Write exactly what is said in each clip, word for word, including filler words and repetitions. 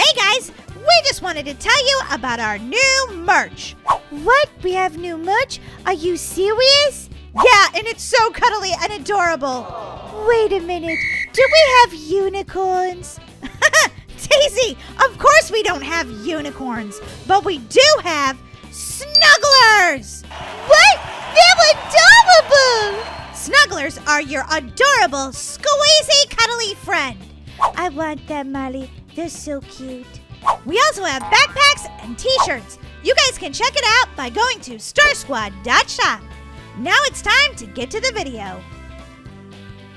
Hey guys, we just wanted to tell you about our new merch. What? We have new merch? Are you serious? Yeah, and it's so cuddly and adorable. Wait a minute, do we have unicorns? Daisy, of course we don't have unicorns, but we do have snugglers. What? They're adorable. Snugglers are your adorable, squeezy, cuddly friend. I want them, Molly. They're so cute. We also have backpacks and t-shirts. You guys can check it out by going to star squad dot shop. Now it's time to get to the video.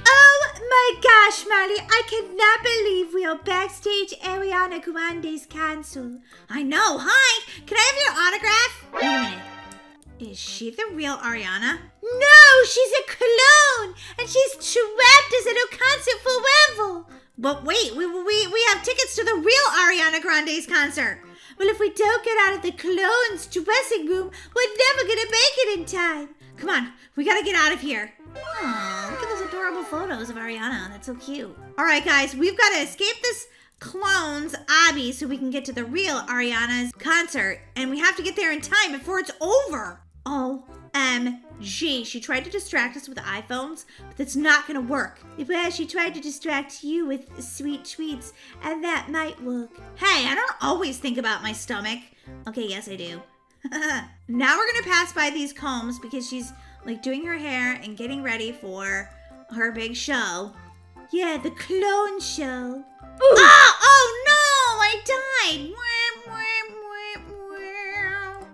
Oh my gosh, Molly, I cannot believe we are backstage Ariana Grande's concert. I know, hi, can I have your autograph? Wait a minute, is she the real Ariana? No, she's a clone, and she's trapped as in her concert forever. But wait, we, we, we have tickets to the real Ariana Grande's concert. Well, if we don't get out of the clone's dressing room, we're never going to make it in time. Come on, we got to get out of here. Oh, look at those adorable photos of Ariana. That's so cute. All right, guys, we've got to escape this clone's Obby so we can get to the real Ariana's concert. And we have to get there in time before it's over. Oh. O M G, she tried to distract us with iPhones, but that's not gonna work. Well, she tried to distract you with sweet treats, and that might work. Hey, I don't always think about my stomach. Okay, yes I do. Now we're gonna pass by these combs because she's like doing her hair and getting ready for her big show. Yeah, the clone show. Oh, oh no, I died.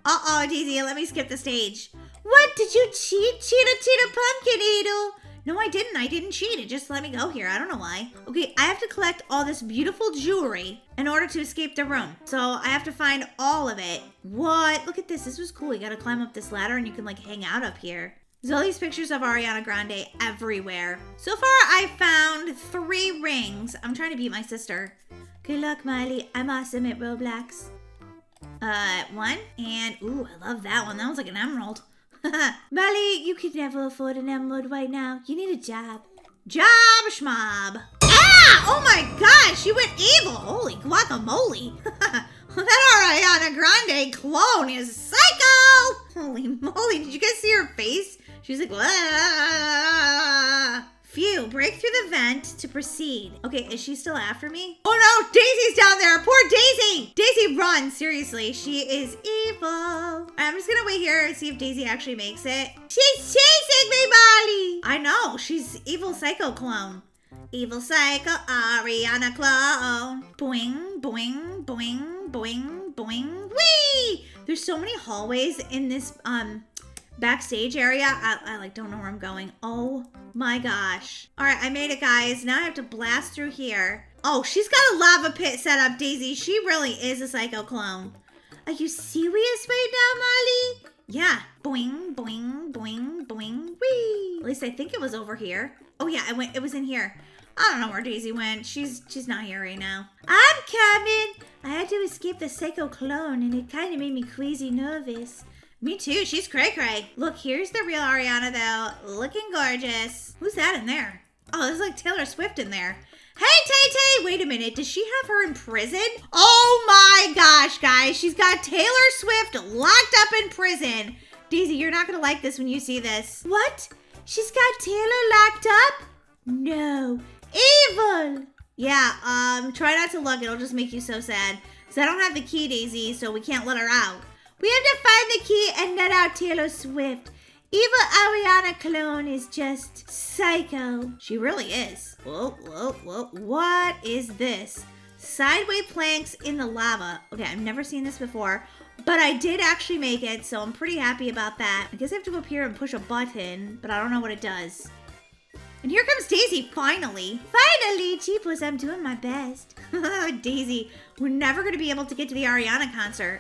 Uh-oh, Daisy, let me skip the stage. What? Did you cheat? Cheetah, cheetah, pumpkin eater. No, I didn't. I didn't cheat. It just let me go here. I don't know why. Okay, I have to collect all this beautiful jewelry in order to escape the room. So I have to find all of it. What? Look at this. This was cool. You got to climb up this ladder and you can like hang out up here. There's all these pictures of Ariana Grande everywhere. So far, I found three rings. I'm trying to beat my sister. Good luck, Molly. I'm awesome at Roblox. Uh, one. And, ooh, I love that one. That one's like an emerald. Molly, you could never afford an emerald right now. You need a job. Job schmob. Ah! Oh my gosh, she went evil. Holy guacamole. That Ariana Grande clone is psycho. Holy moly, did you guys see her face? She's like, wah. Phew, break through the vent to proceed. Okay, is she still after me? Oh no, Daisy's down there. Poor Daisy. Daisy, run. Seriously, she is evil. I'm just gonna wait here and see if Daisy actually makes it. She's chasing me, Molly. I know, she's evil psycho clone. Evil psycho Ariana clone. Boing, boing, boing, boing, boing, wee. There's so many hallways in this um backstage area. I, I like don't know where I'm going. Oh my gosh. All right, I made it, guys. Now I have to blast through here. Oh, she's got a lava pit set up, Daisy. She really is a psycho clone. Are you serious right now, Molly? Yeah. Boing, boing, boing, boing, wee. At least I think it was over here. Oh yeah, I went. It was in here. I don't know where Daisy went. She's she's not here right now. I'm coming. I had to escape the psycho clone, and it kind of made me crazy nervous. Me too, she's cray cray. Look, here's the real Ariana though, looking gorgeous. Who's that in there? Oh, there's like Taylor Swift in there. Hey, Tay Tay, wait a minute, does she have her in prison? Oh my gosh, guys, she's got Taylor Swift locked up in prison. Daisy, you're not gonna like this when you see this. What? She's got Taylor locked up? No, evil. Yeah, um, try not to look, it'll just make you so sad. Cause I don't have the key, Daisy, so we can't let her out. We have to find the key and net out Taylor Swift. Evil Ariana clone is just psycho. She really is. Whoa, whoa, whoa. What is this? Sideway planks in the lava. Okay, I've never seen this before, but I did actually make it, so I'm pretty happy about that. I guess I have to go up here and push a button, but I don't know what it does. And here comes Daisy, finally. Finally, cheapos, I'm doing my best. Daisy, we're never going to be able to get to the Ariana concert.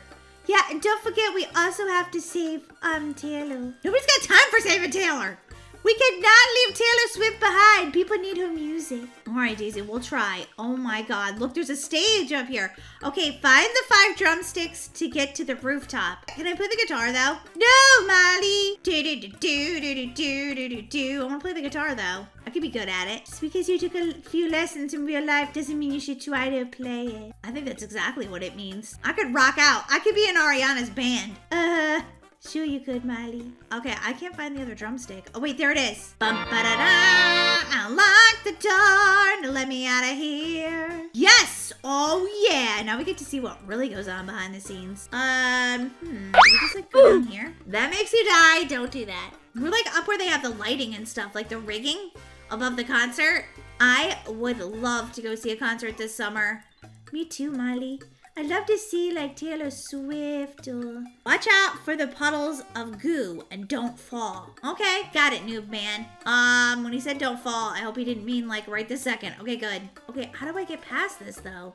Yeah, and don't forget we also have to save um Taylor. Nobody's got time for saving Taylor. We cannot leave Taylor Swift behind. People need her music. All right, Daisy, we'll try. Oh, my God. Look, there's a stage up here. Okay, find the five drumsticks to get to the rooftop. Can I play the guitar, though? No, Molly. Do-do-do-do-do-do-do-do. I want to play the guitar, though. I could be good at it. Just because you took a few lessons in real life doesn't mean you should try to play it. I think that's exactly what it means. I could rock out. I could be in Ariana's band. Uh... Sure you could, Molly. Okay, I can't find the other drumstick. Oh, wait, there it is. Bum, ba, da, da. Unlock the door. Now let me out of here. Yes! Oh, yeah. Now we get to see what really goes on behind the scenes. Um, hmm. Can we just, like, go down here? That makes you die. Don't do that. We're, like, up where they have the lighting and stuff, like the rigging above the concert. I would love to go see a concert this summer. Me too, Molly. I'd love to see, like, Taylor Swift or... Watch out for the puddles of goo and don't fall. Okay, got it, noob man. Um, when he said don't fall, I hope he didn't mean, like, right this second. Okay, good. Okay, how do I get past this, though?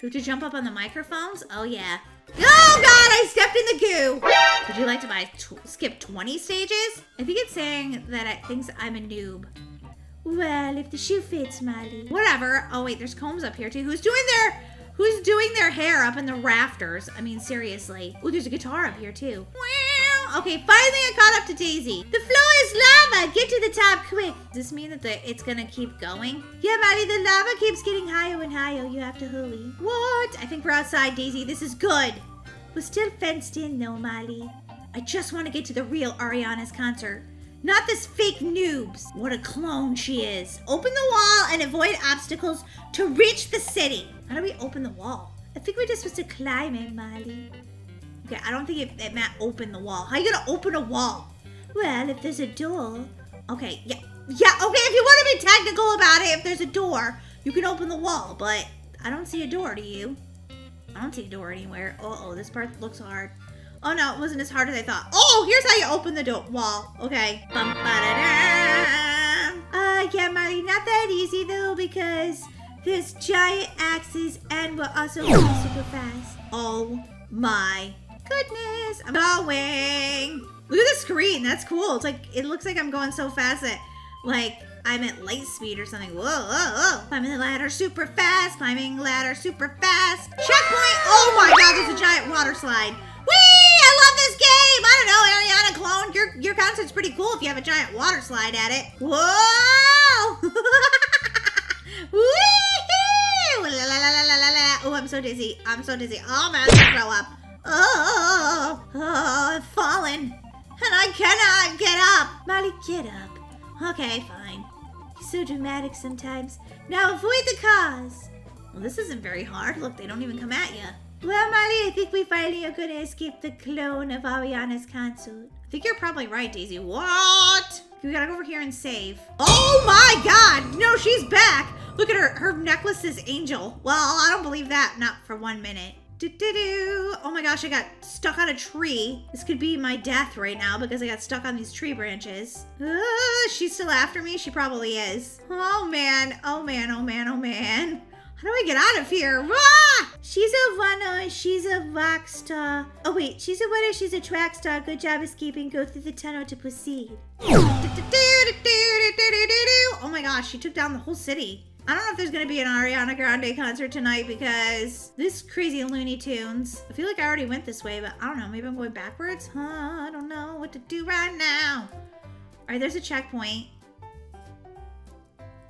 Do you jump up on the microphones? Oh, yeah. Oh, God, I stepped in the goo. Would you like to buy tw- skip twenty stages? I think it's saying that it thinks I'm a noob. Well, if the shoe fits, Molly. Whatever. Oh, wait, there's combs up here, too. Who's doing their... Who's doing their hair up in the rafters? I mean, seriously. Oh, there's a guitar up here, too. Wow. Okay, finally I caught up to Daisy. The floor is lava. Get to the top quick. Does this mean that the, it's going to keep going? Yeah, Molly, the lava keeps getting higher and higher. You have to hurry. What? I think we're outside, Daisy. This is good. We're still fenced in, though, Molly. I just want to get to the real Ariana's concert. Not this fake noobs. What a clone she is. Open the wall and avoid obstacles to reach the city. How do we open the wall? I think we're just supposed to climb it, Molly. Okay, I don't think it, it meant open the wall. How are you gonna open a wall? Well, if there's a door. Okay, yeah, yeah, okay, if you wanna be technical about it, if there's a door, you can open the wall, but I don't see a door, do you? I don't see a door anywhere. Uh-oh, this part looks hard. Oh no, it wasn't as hard as I thought. Oh, here's how you open the door wall. Okay. Bum, ba-da-da. Uh, yeah, Molly, not that easy though, because there's giant axes, and we're also going super fast. Oh my goodness. I'm going. Look at the screen. That's cool. It's like, it looks like I'm going so fast that, like, I'm at light speed or something. Whoa, whoa, whoa. Climbing the ladder super fast. Climbing ladder super fast. Checkpoint. Oh my God, there's a giant water slide. Whee! I love this game. I don't know, Ariana Clone. Your, your concert's pretty cool if you have a giant water slide at it. Whoa! Whee! La, la, la, la, la, la. Oh, I'm so dizzy. I'm so dizzy. Oh, man, I'm gonna throw up. Oh, oh, oh, I've fallen. And I cannot get up. Molly, get up. Okay, fine. You're so dramatic sometimes. Now avoid the cars. Well, this isn't very hard. Look, they don't even come at you. Well, Molly, I think we finally are going to escape the clone of Ariana's concert. I think you're probably right, Daisy. What? We gotta go over here and save. Oh, my God. No, she's back. Look at her. Her necklace is angel. Well, I don't believe that. Not for one minute. Do-do-do. Oh my gosh, I got stuck on a tree. This could be my death right now because I got stuck on these tree branches. Uh, she's still after me? She probably is. Oh, man. Oh, man. Oh, man. Oh, man. How do I get out of here? Ah! She's a runner. She's a rock star. Oh, wait. She's a runner. She's a track star. Good job escaping. Go through the tunnel to proceed. Oh, my gosh. She took down the whole city. I don't know if there's going to be an Ariana Grande concert tonight because this crazy Looney Tunes. I feel like I already went this way, but I don't know. Maybe I'm going backwards? Huh? I don't know what to do right now. All right, there's a checkpoint.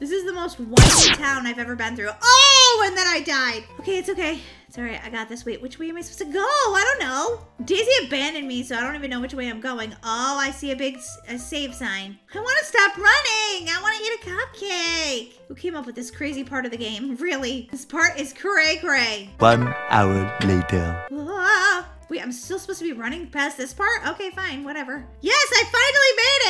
This is the most white town I've ever been through. Oh, and then I died. Okay, it's okay. It's all right. I got this. Wait, which way am I supposed to go? I don't know. Daisy abandoned me, so I don't even know which way I'm going. Oh, I see a big a save sign. I want to stop running. I want to eat a cupcake. Who came up with this crazy part of the game? Really? This part is cray cray. One hour later. Whoa. Wait, I'm still supposed to be running past this part? Okay, fine, whatever. Yes, I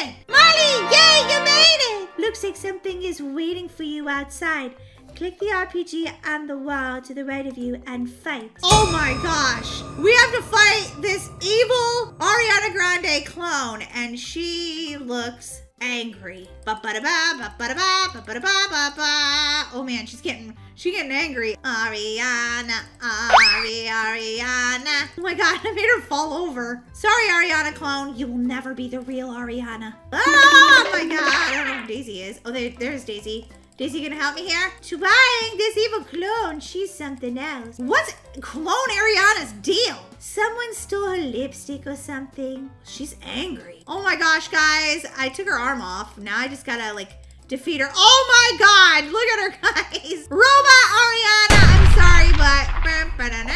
finally made it! Molly, yay, you made it! Looks like something is waiting for you outside. Click the R P G on the wall to the right of you and fight. Oh my gosh! We have to fight this evil Ariana Grande clone, and she looks angry. Ba-ba-da-ba, ba-ba-da-ba, ba-ba-da-ba-ba-ba. Oh man, she's getting, she's getting angry. Ariana, Ari, Ariana. Oh my God, I made her fall over. Sorry, Ariana clone. You will never be the real Ariana. Oh my God, I don't know who Daisy is. Oh, there, there's Daisy. Daisy gonna help me here? To buying this evil clone, she's something else. What's clone Ariana's deal? Someone stole her lipstick or something. She's angry. Oh my gosh, guys. I took her arm off. Now I just gotta like defeat her. Oh my God, look at her, guys. Robot Ariana, I'm sorry, but.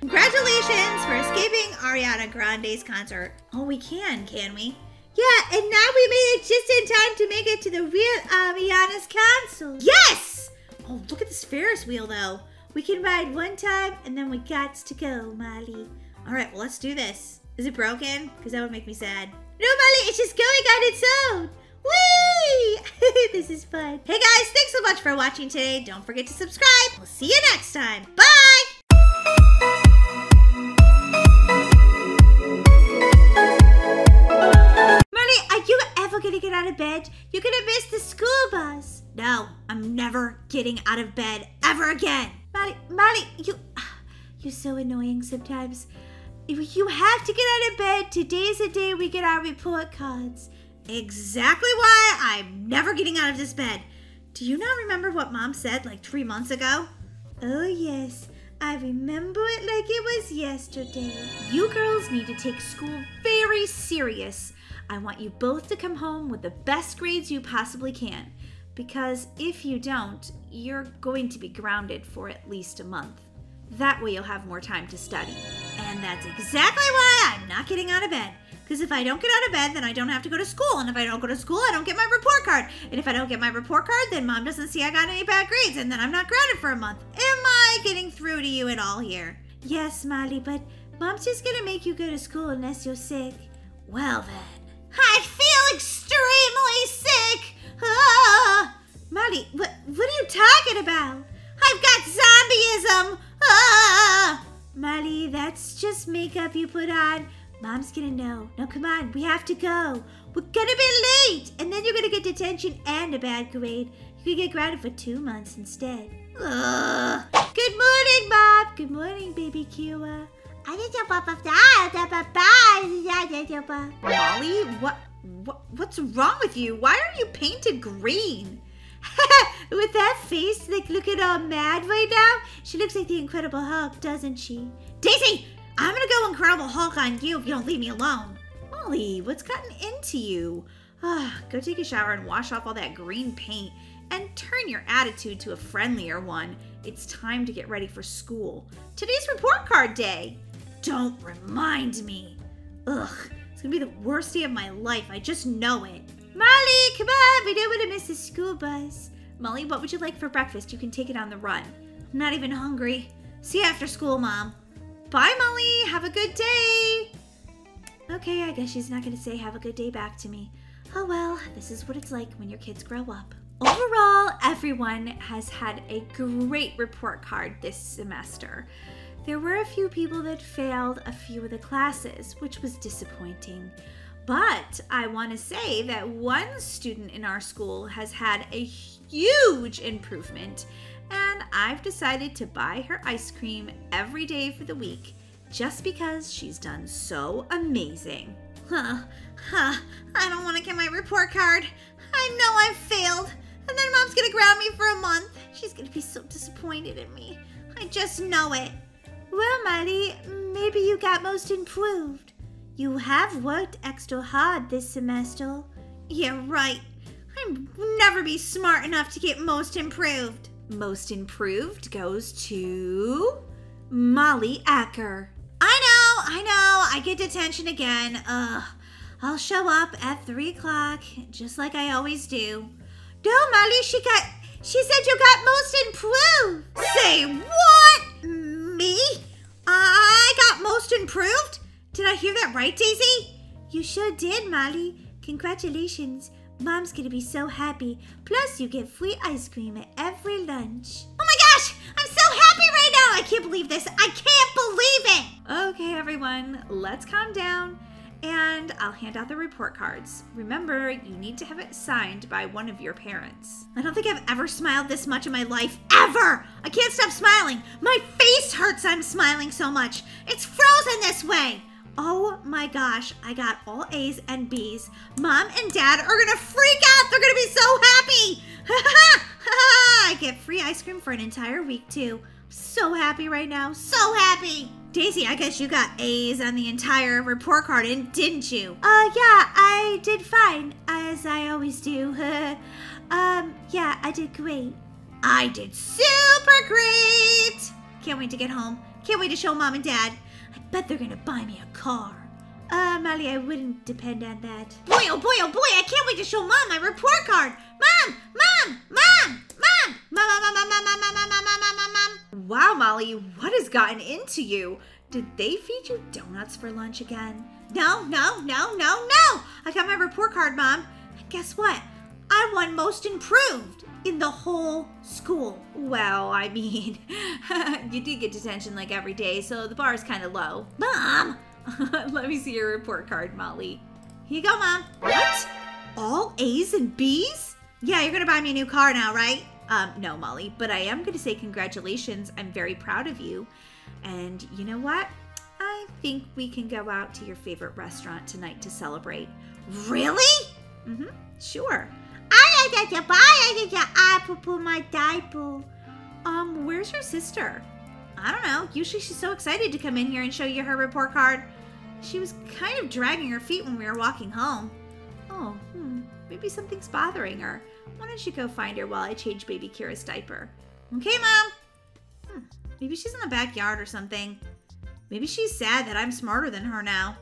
Congratulations for escaping Ariana Grande's concert. Oh, we can, can we? Yeah, and now we made it just in time to make it to the real Ariana's console. Yes! Oh, look at this Ferris wheel, though. We can ride one time, and then we got to go, Molly. All right, well, let's do this. Is it broken? Because that would make me sad. No, Molly, it's just going on its own. Whee! This is fun. Hey, guys, thanks so much for watching today. Don't forget to subscribe. We'll see you next time. Bye! Gonna get out of bed? You're gonna miss the school bus. No, I'm never getting out of bed ever again. Molly, Molly, you, you're so annoying sometimes. You have to get out of bed. Today's the day we get our report cards. Exactly why I'm never getting out of this bed. Do you not remember what Mom said like three months ago? Oh yes, I remember it like it was yesterday. You girls need to take school very serious. I want you both to come home with the best grades you possibly can, because if you don't, you're going to be grounded for at least a month. That way you'll have more time to study. And that's exactly why I'm not getting out of bed, because if I don't get out of bed, then I don't have to go to school, and if I don't go to school, I don't get my report card, and if I don't get my report card, then Mom doesn't see I got any bad grades, and then I'm not grounded for a month. Am I getting through to you at all here? Yes, Molly, but Mom's just gonna make you go to school unless you're sick. Well then. I feel extremely sick. Oh. Molly, what, what are you talking about? I've got zombieism. Oh. Molly, that's just makeup you put on. Mom's gonna know. Now come on, we have to go. We're gonna be late. And then you're gonna get detention and a bad grade. You could get grounded for two months instead. Oh. Good morning, Mom. Good morning, baby Kiwa. Molly, what, what, what's wrong with you? Why are you painted green? With that face, like looking all mad right now, she looks like the Incredible Hulk, doesn't she? Daisy, I'm gonna go Incredible Hulk on you if you don't leave me alone. Molly, what's gotten into you? Oh, go take a shower and wash off all that green paint and turn your attitude to a friendlier one. It's time to get ready for school. Today's report card day. Don't remind me. Ugh, it's gonna be the worst day of my life. I just know it. Molly, come on, we don't wanna miss the school bus. Molly, what would you like for breakfast? You can take it on the run. I'm not even hungry. See you after school, Mom. Bye, Molly, have a good day. Okay, I guess she's not gonna say have a good day back to me. Oh well, this is what it's like when your kids grow up. Overall, everyone has had a great report card this semester. There were a few people that failed a few of the classes, which was disappointing. But I want to say that one student in our school has had a huge improvement, and I've decided to buy her ice cream every day for the week just because she's done so amazing. Huh, huh, I don't want to get my report card. I know I've failed, and then Mom's gonna ground me for a month. She's gonna be so disappointed in me. I just know it. Well, Molly, maybe you got most improved. You have worked extra hard this semester. Yeah, right. I'll never be smart enough to get most improved. Most improved goes to Molly Acker. I know, I know, I get detention again. Ugh, I'll show up at three o'clock, just like I always do. No, Molly, she got, she said you got most improved. Say what? Me? I got most improved? Did I hear that right, Daisy? You sure did, Molly. Congratulations. Mom's gonna be so happy. Plus, you get free ice cream at every lunch. Oh my gosh! I'm so happy right now! I can't believe this. I can't believe it! Okay, everyone, let's calm down and I'll hand out the report cards. Remember, you need to have it signed by one of your parents. I don't think I've ever smiled this much in my life, ever! I can't stop smiling! My face hurts I'm smiling so much! It's frozen this way! Oh my gosh, I got all A's and B's. Mom and Dad are gonna freak out! They're gonna be so happy! Ha ha! Ha! I get free ice cream for an entire week too. I'm so happy right now, so happy! Daisy, I guess you got A's on the entire report card, and didn't you? Uh, yeah, I did fine, as I always do. um, yeah, I did great. I did super great! Can't wait to get home. Can't wait to show Mom and Dad. I bet they're gonna buy me a car. Uh, Molly, I wouldn't depend on that. Boy, oh boy, oh boy, I can't wait to show Mom my report card! Mom! Mom! Mom! Mom! Mom, mom, mom, mom, mom, mom, mom, mom, mom, mom. Wow, Molly, what has gotten into you? Did they feed you donuts for lunch again? No, no, no, no, no! I got my report card, Mom. And guess what? I won most improved in the whole school. Well, I mean, you did get detention like every day, so the bar is kind of low. Mom! Let me see your report card, Molly. Here you go, Mom. What? All A's and B's? Yeah, you're gonna buy me a new car now, right? Um, no, Molly, but I am gonna say congratulations. I'm very proud of you. And you know what? I think we can go out to your favorite restaurant tonight to celebrate. Really? Mm-hmm, sure. I did ya, I did ya, I poo poo my diaper. Um, where's your sister? I don't know. Usually she's so excited to come in here and show you her report card. She was kind of dragging her feet when we were walking home. Oh, hmm. Maybe something's bothering her. Why don't you go find her while I change baby Kira's diaper? Okay, Mom. Hmm. Maybe she's in the backyard or something. Maybe she's sad that I'm smarter than her now.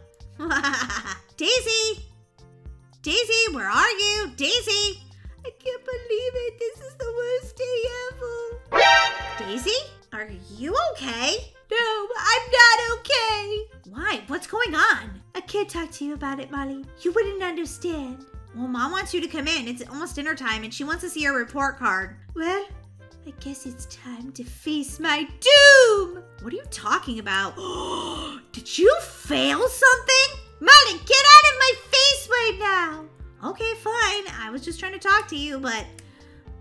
Daisy! Daisy, where are you? Daisy! I can't believe it. This is the worst day ever. Daisy? Are you okay? No, I'm not okay. Why? What's going on? I can't talk to you about it, Molly. You wouldn't understand. Well, Mom wants you to come in. It's almost dinner time, and she wants to see your report card. Well, I guess it's time to face my doom. What are you talking about? Did you fail something? Molly, get out of my face right now. Okay, fine. I was just trying to talk to you, but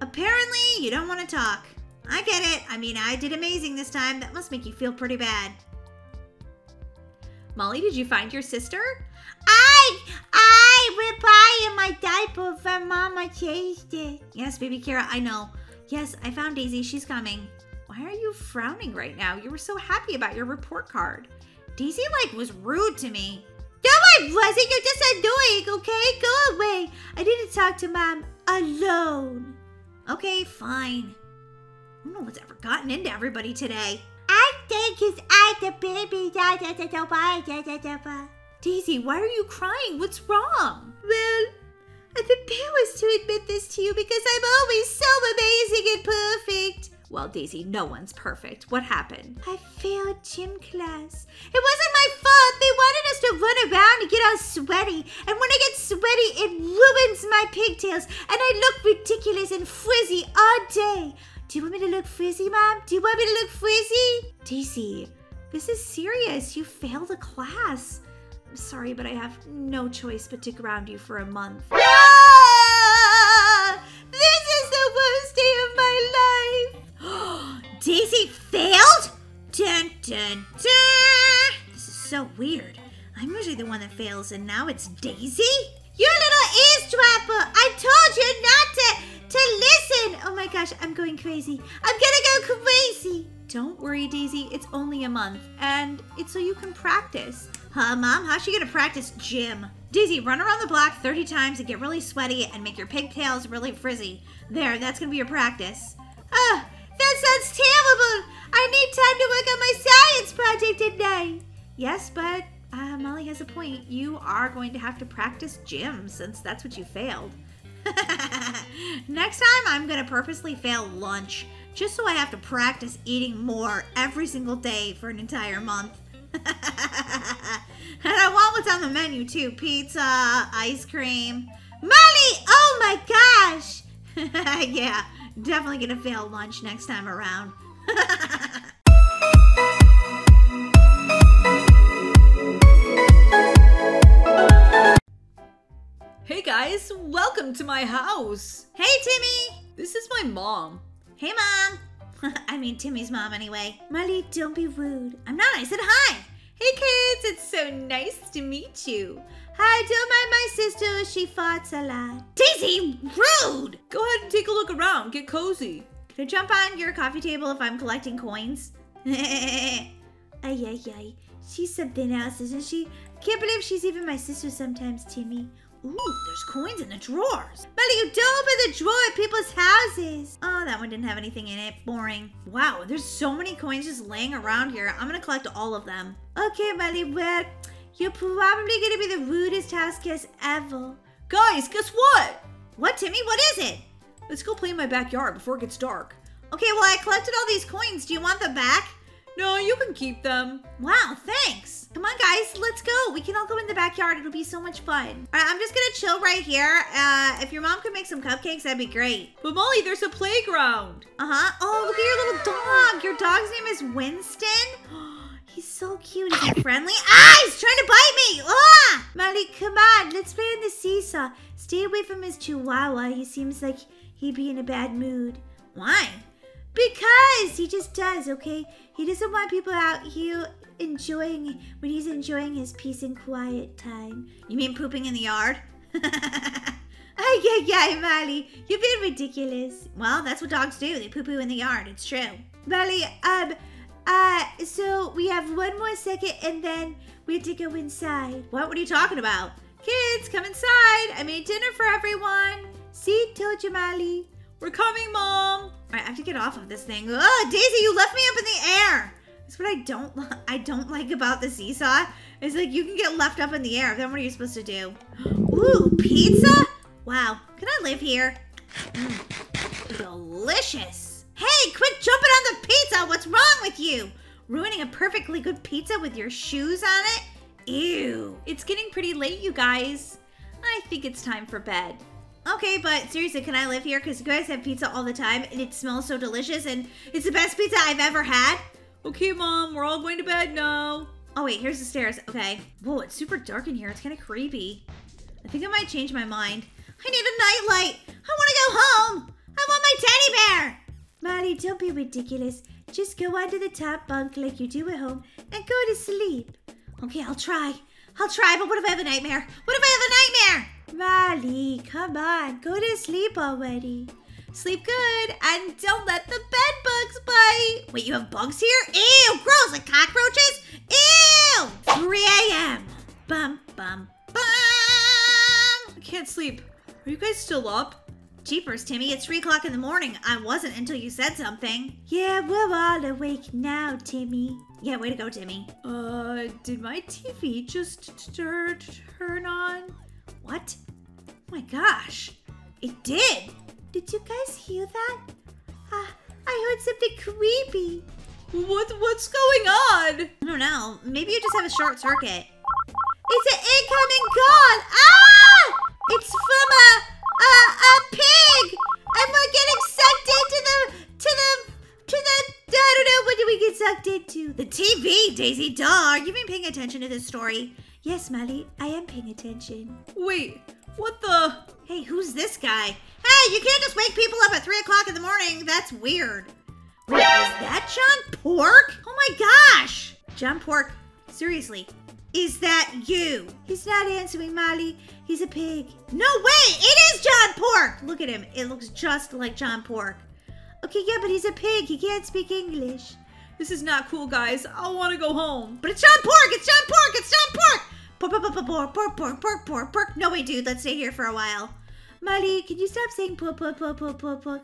apparently you don't want to talk. I get it. I mean, I did amazing this time. That must make you feel pretty bad. Molly, did you find your sister? I, I ripped my diaper from Mama changed it. Yes, baby Kira, I know. Yes, I found Daisy. She's coming. Why are you frowning right now? You were so happy about your report card. Daisy, like, was rude to me. No, I wasn't. You're just annoying, okay? Go away. I need to talk to Mom alone. Okay, fine. I don't know what's ever gotten into everybody today. I think it's I the baby. Da, da, da, da, da, da, da, da. Daisy, why are you crying? What's wrong? Well, I'm embarrassed to admit this to you because I'm always so amazing and perfect. Well, Daisy, no one's perfect. What happened? I failed gym class. It wasn't my fault. They wanted us to run around and get all sweaty. And when I get sweaty, it ruins my pigtails. And I look ridiculous and frizzy all day. Do you want me to look frizzy, Mom? Do you want me to look frizzy? Daisy, this is serious. You failed a class. I'm sorry, but I have no choice but to ground you for a month. Ah! This is the worst day of my life. Daisy failed? Dun, dun, dun. This is so weird. I'm usually the one that fails, and now it's Daisy? You little eavesdropper! I told you not to... to listen! Oh my gosh, I'm going crazy. I'm gonna go crazy! Don't worry, Daisy. It's only a month, and it's so you can practice. Huh, Mom? How's she gonna practice gym? Daisy, run around the block thirty times and get really sweaty and make your pigtails really frizzy. There, that's gonna be your practice. Oh, that sounds terrible! I need time to work on my science project today! Yes, but uh, Molly has a point. You are going to have to practice gym since that's what you failed. Next time, I'm going to purposely fail lunch, just so I have to practice eating more every single day for an entire month. And I want what's on the menu, too. Pizza, ice cream. Molly! Oh, my gosh! Yeah, definitely going to fail lunch next time around. guys, welcome to my house. Hey, Timmy. This is my mom. Hey, Mom. I mean, Timmy's mom anyway. Molly, don't be rude. I'm not. I said hi. Hey, kids. It's so nice to meet you. Hi, don't mind my sister. She farts a lot. Daisy, rude. Go ahead and take a look around. Get cozy. Can I jump on your coffee table if I'm collecting coins? Ay, ay, ay. She's something else, isn't she? Can't believe she's even my sister sometimes, Timmy. Ooh, there's coins in the drawers. Molly, you don't open the drawer at people's houses. Oh, that one didn't have anything in it. Boring. Wow, there's so many coins just laying around here. I'm gonna collect all of them. Okay, Molly, well, you're probably gonna be the rudest house guest ever. Guys, guess what? What, Timmy? What is it? Let's go play in my backyard before it gets dark. Okay, well, I collected all these coins. Do you want them back? No, you can keep them. Wow, thanks. Come on, guys. Let's go. We can all go in the backyard. It'll be so much fun. All right, I'm just going to chill right here. Uh, if your mom could make some cupcakes, that'd be great. But, Molly, there's a playground. Uh-huh. Oh, look at your little dog. Your dog's name is Winston. He's so cute. Is he friendly? Ah, he's trying to bite me. Ah! Molly, come on. Let's play in the seesaw. Stay away from his chihuahua. He seems like he'd be in a bad mood. Why? Because he just does, okay? He doesn't want people out here enjoying when he's enjoying his peace and quiet time. You mean pooping in the yard? Ay, ay, ay, Molly. You've been ridiculous. Well, that's what dogs do. They poo-poo in the yard. It's true. Molly, um, uh, so we have one more second and then we have to go inside. What? What are you talking about? Kids, come inside. I made dinner for everyone. See? Told you, Molly. We're coming, Mom. All right, I have to get off of this thing. Oh, Daisy, you left me up in the air. That's what I don't I don't like about the seesaw. It's like you can get left up in the air. Then what are you supposed to do? Ooh, pizza? Wow, can I live here? Mm, delicious. Hey, quit jumping on the pizza. What's wrong with you? Ruining a perfectly good pizza with your shoes on it? Ew. It's getting pretty late, you guys. I think it's time for bed. Okay, but seriously, can I live here? Because you guys have pizza all the time, and it smells so delicious, and it's the best pizza I've ever had. Okay, Mom, we're all going to bed now. Oh, wait, here's the stairs. Okay. Whoa, it's super dark in here. It's kind of creepy. I think I might change my mind. I need a nightlight. I want to go home. I want my teddy bear. Molly, don't be ridiculous. Just go onto the top bunk like you do at home and go to sleep. Okay, I'll try. I'll try, but what if I have a nightmare? What if I have a nightmare? Molly, come on. Go to sleep already. Sleep good and don't let the bed bugs bite. Wait, you have bugs here? Ew, gross, like cockroaches? Ew! three a m Bum, bum, bum. I can't sleep. Are you guys still up? Jeepers, Timmy, it's three o'clock in the morning. I wasn't until you said something. Yeah, we're all awake now, Timmy. Yeah, way to go, Timmy. Uh, did my T V just turn on? What? Oh my gosh. It did. Did you guys hear that? Uh, I heard something creepy. What? What's going on? I don't know. Maybe you just have a short circuit. It's an incoming call. Ah! It's from a, a, a pig. And we're getting sucked into the, to the, to the, I don't know. What did we get sucked into? The T V, Daisy. Duh. Are you been paying attention to this story? Yes, Molly, I am paying attention. Wait, what the? Hey, who's this guy? Hey, you can't just wake people up at three o'clock in the morning. That's weird. Wait, is that John Pork? Oh my gosh. John Pork, seriously, is that you? He's not answering, Molly. He's a pig. No way, it is John Pork. Look at him. It looks just like John Pork. Okay, yeah, but he's a pig. He can't speak English. This is not cool, guys. I want to go home. But it's John Pork. It's John Pork. It's John Pork. Pork, pork, pork, pork, pork, pork, pork, pork. No way, dude. Let's stay here for a while. Molly, can you stop saying pork, pork, pork, pork, pork, pork?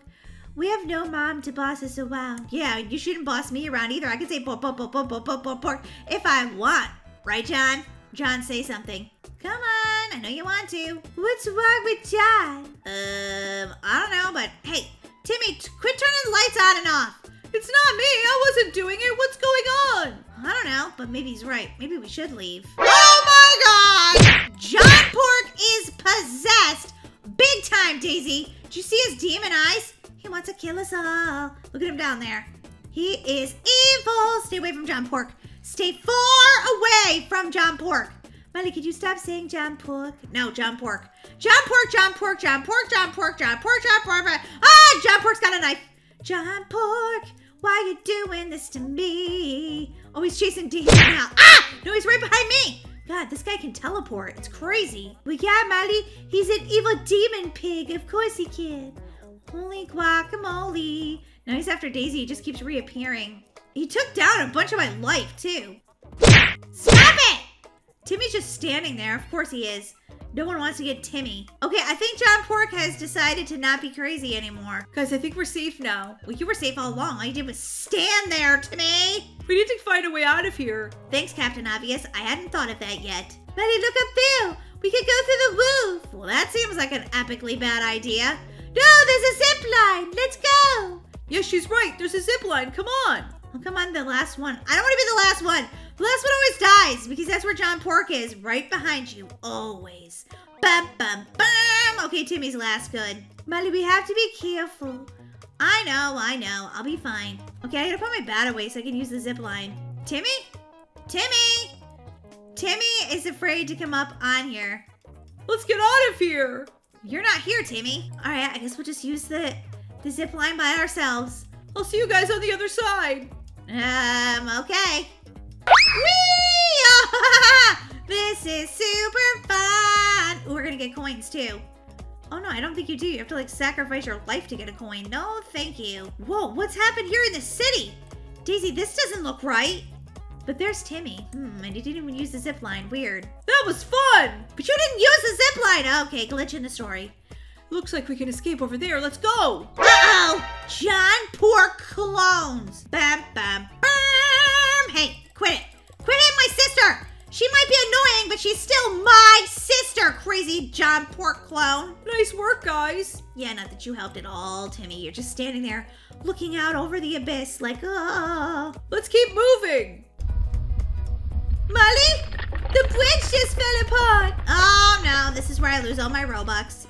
We have no mom to boss us around. Yeah, you shouldn't boss me around either. I can say pork, pork, pork, pork, pork, pork, pork, pork if I want. Right, John? John, say something. Come on. I know you want to. What's wrong with John? Um, I don't know, but hey, Timmy, quit turning the lights on and off. It's not me. I wasn't doing it. What's going on? I don't know, but maybe he's right. Maybe we should leave. Oh my God! John Pork is possessed. Big time, Daisy. Did you see his demon eyes? He wants to kill us all. Look at him down there. He is evil. Stay away from John Pork. Stay far away from John Pork. Molly, could you stop saying John Pork? No, John Pork. John Pork, John Pork, John Pork, John Pork, John Pork, John Pork. Ah, John Pork's got a knife. John Pork, why you doing this to me? Oh, he's chasing Daisy now. Ah, no, he's right behind me. God, this guy can teleport. It's crazy. Well, yeah, Molly, he's an evil demon pig. Of course he can. Holy guacamole. Now he's after Daisy. He just keeps reappearing. He took down a bunch of my life, too. Stop it! Timmy's just standing there. Of course he is. No one wants to get Timmy. Okay, I think John Pork has decided to not be crazy anymore. Guys, I think we're safe now. Well, you were safe all along. All you did was stand there, Timmy. We need to find a way out of here. Thanks, Captain Obvious. I hadn't thought of that yet. Buddy, look up there. We could go through the roof. Well, that seems like an epically bad idea. No, there's a zip line. Let's go. Yeah, she's right. There's a zip line. Come on. Oh, come on, the last one. I don't want to be the last one. The last one always dies because that's where John Pork is, right behind you, always. Bum, bum, bum. Okay, Timmy's last good. Molly, we have to be careful. I know, I know. I'll be fine. Okay, I gotta put my bat away so I can use the zip line. Timmy? Timmy? Timmy is afraid to come up on here. Let's get out of here. You're not here, Timmy. All right, I guess we'll just use the, the zip line by ourselves. I'll see you guys on the other side. Um, okay. Whee! This is super fun. Ooh, we're gonna get coins too. Oh no, I don't think you do. You have to like sacrifice your life to get a coin. No, thank you. Whoa, what's happened here in the city? Daisy, this doesn't look right. But there's Timmy. Hmm, and he didn't even use the zip line. Weird. That was fun. But you didn't use the zip line. Okay, glitch in the story. Looks like we can escape over there. Let's go. Uh-oh. John Pork clones. Bam, bam, bam. Hey, quit it. Quit hitting my sister. She might be annoying, but she's still my sister, crazy John Pork clone. Nice work, guys. Yeah, not that you helped at all, Timmy. You're just standing there looking out over the abyss like, oh. Let's keep moving. Molly, the bridge just fell apart. Oh, no. This is where I lose all my Robux.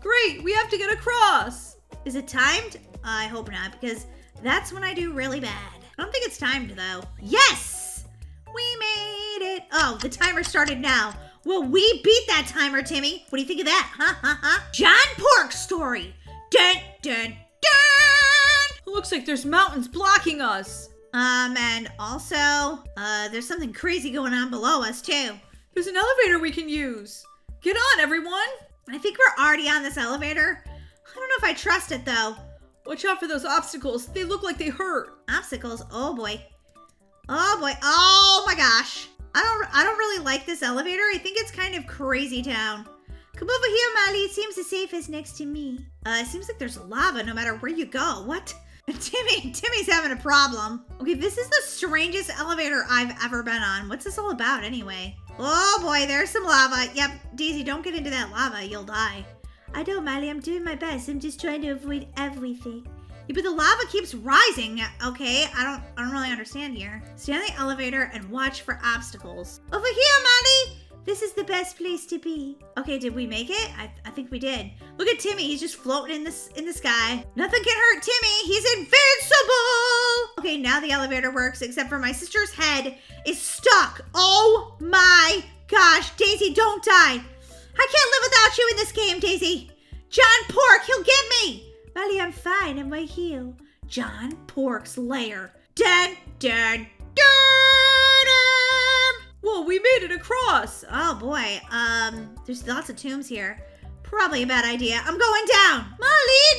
Great. We have to get across. Is it timed? I hope not, because that's when I do really bad. I don't think it's timed, though. Yes! We made it. Oh, the timer started now. Well, we beat that timer, Timmy. What do you think of that? Huh, huh, huh? John Pork's story. Dun, dun, dun! Looks like there's mountains blocking us. Um, and also, uh, there's something crazy going on below us, too. There's an elevator we can use. Get on, everyone. I think we're already on this elevator. I don't know if I trust it, though. Watch out for those obstacles. They look like they hurt. Obstacles? Oh, boy. Oh, boy. Oh, my gosh. I don't, I don't really like this elevator. I think it's kind of crazy town. Come over here, Molly. It seems the safest next to me. Uh, it seems like there's lava no matter where you go. What? Timmy, Timmy's having a problem. Okay, this is the strangest elevator I've ever been on. What's this all about anyway? Oh boy, there's some lava. Yep, Daisy, don't get into that lava. You'll die. I don't, Molly. I'm doing my best. I'm just trying to avoid everything. Yeah, but the lava keeps rising. Okay, I don't I don't really understand here. Stay on the elevator and watch for obstacles. Over here, Molly! This is the best place to be. Okay, did we make it? I, I think we did. Look at Timmy. He's just floating in the, in the sky. Nothing can hurt Timmy. He's invincible. Okay, now the elevator works, except for my sister's head is stuck. Oh my gosh. Daisy, don't die. I can't live without you in this game, Daisy. John Pork, he'll get me. Molly, I'm fine. I'm right here. John Pork's lair. Dun, dun, dun, dun. Whoa, we made it across. Oh, boy. Um, there's lots of tombs here. Probably a bad idea. I'm going down. Molly,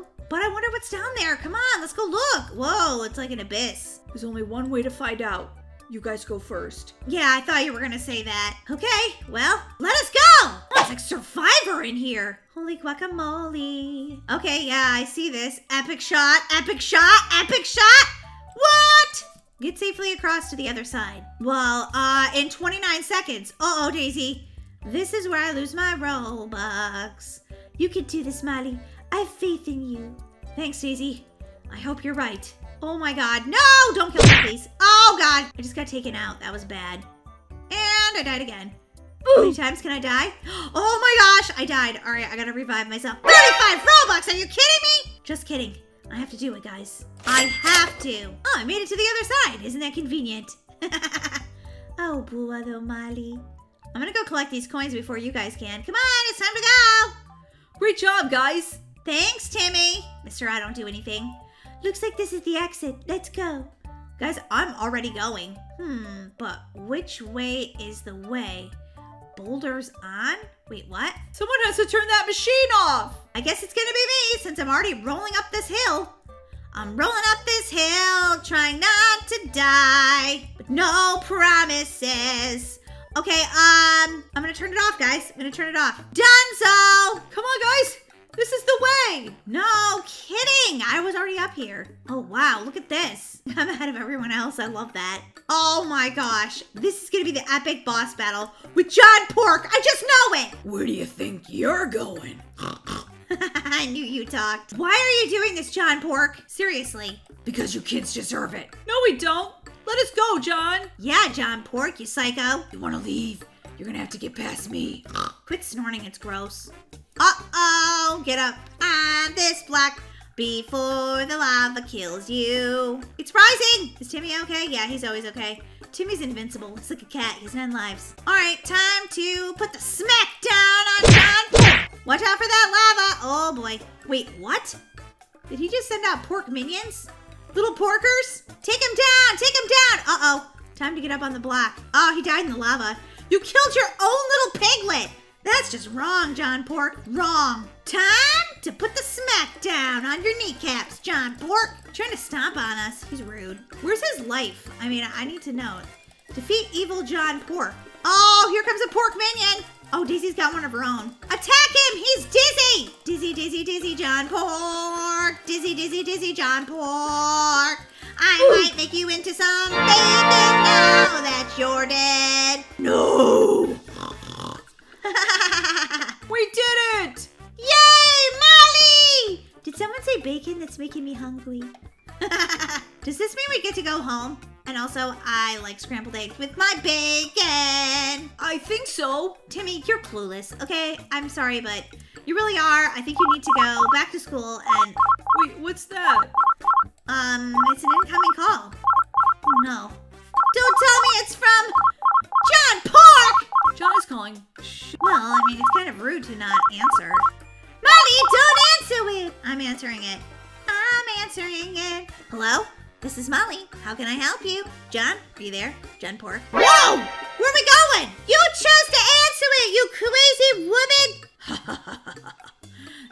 no! But I wonder what's down there. Come on, let's go look. Whoa, it's like an abyss. There's only one way to find out. You guys go first. Yeah, I thought you were going to say that. Okay, well, let us go. It's like Survivor in here. Holy guacamole. Okay, yeah, I see this. Epic shot, epic shot, epic shot. What? Get safely across to the other side. Well, uh, in twenty-nine seconds. Uh-oh, Daisy. This is where I lose my Robux. You can do this, Molly. I have faith in you. Thanks, Daisy. I hope you're right. Oh, my God. No! Don't kill me, please. Oh, God. I just got taken out. That was bad. And I died again. Ooh. How many times can I die? Oh, my gosh. I died. All right, I gotta revive myself. thirty-five Robux. Are you kidding me? Just kidding. I have to do it, guys. I have to. Oh, I made it to the other side. Isn't that convenient? uh, Oh, Bua Molly. I'm gonna go collect these coins before you guys can. Come on, it's time to go! Great job, guys! Thanks, Timmy! Mister I don't do anything. Looks like this is the exit. Let's go. Guys, I'm already going. Hmm, but which way is the way? Boulders on? Wait, what? Someone has to turn that machine off! I guess it's gonna be me since I'm already rolling up this hill. I'm rolling up this hill, trying not to die, but no promises. Okay, um, I'm gonna turn it off, guys. I'm gonna turn it off. Dunzo! Come on, guys! This is the way! No kidding! I was already up here. Oh, wow, look at this. I'm ahead of everyone else. I love that. Oh my gosh. This is gonna be the epic boss battle with John Pork. I just know it! Where do you think you're going? I knew you talked. Why are you doing this, John Pork? Seriously. Because you kids deserve it. No, we don't. Let us go, John. Yeah, John Pork, you psycho. You want to leave? You're going to have to get past me. Quit snorting. It's gross. Uh-oh. Get up on this block before the lava kills you. It's rising. Is Timmy okay? Yeah, he's always okay. Timmy's invincible. He's like a cat. He's nine lives. All right, time to put the smack down on John Pork. Watch out for that lava. Oh, boy. Wait, what? Did he just send out pork minions? Little porkers? Take him down! Take him down! Uh-oh. Time to get up on the block. Oh, he died in the lava. You killed your own little piglet! That's just wrong, John Pork. Wrong. Time to put the smack down on your kneecaps, John Pork. Trying to stomp on us. He's rude. Where's his life? I mean, I need to know it. Defeat evil John Pork. Oh, here comes a pork minion! Oh, Daisy's got one of her own. Attack him! He's dizzy! Dizzy, dizzy, dizzy, John Pork. Dizzy, dizzy, dizzy, John Pork. I Ooh. might make you into some bacon now that you're dead. No! We did it! Yay, Molly! Did someone say bacon? That's making me hungry. Does this mean we get to go home? And also, I like scrambled eggs with my bacon. I think so. Timmy, you're clueless, okay? I'm sorry, but you really are. I think you need to go back to school and... Wait, what's that? Um, it's an incoming call. Oh, no. Don't tell me it's from John Pork! John is calling. Well, I mean, it's kind of rude to not answer. Molly, don't answer it! I'm answering it. I'm answering it. Hello? This is Molly. How can I help you? John, are you there? John Pork. Whoa! Where are we going? You chose to answer it, you crazy woman!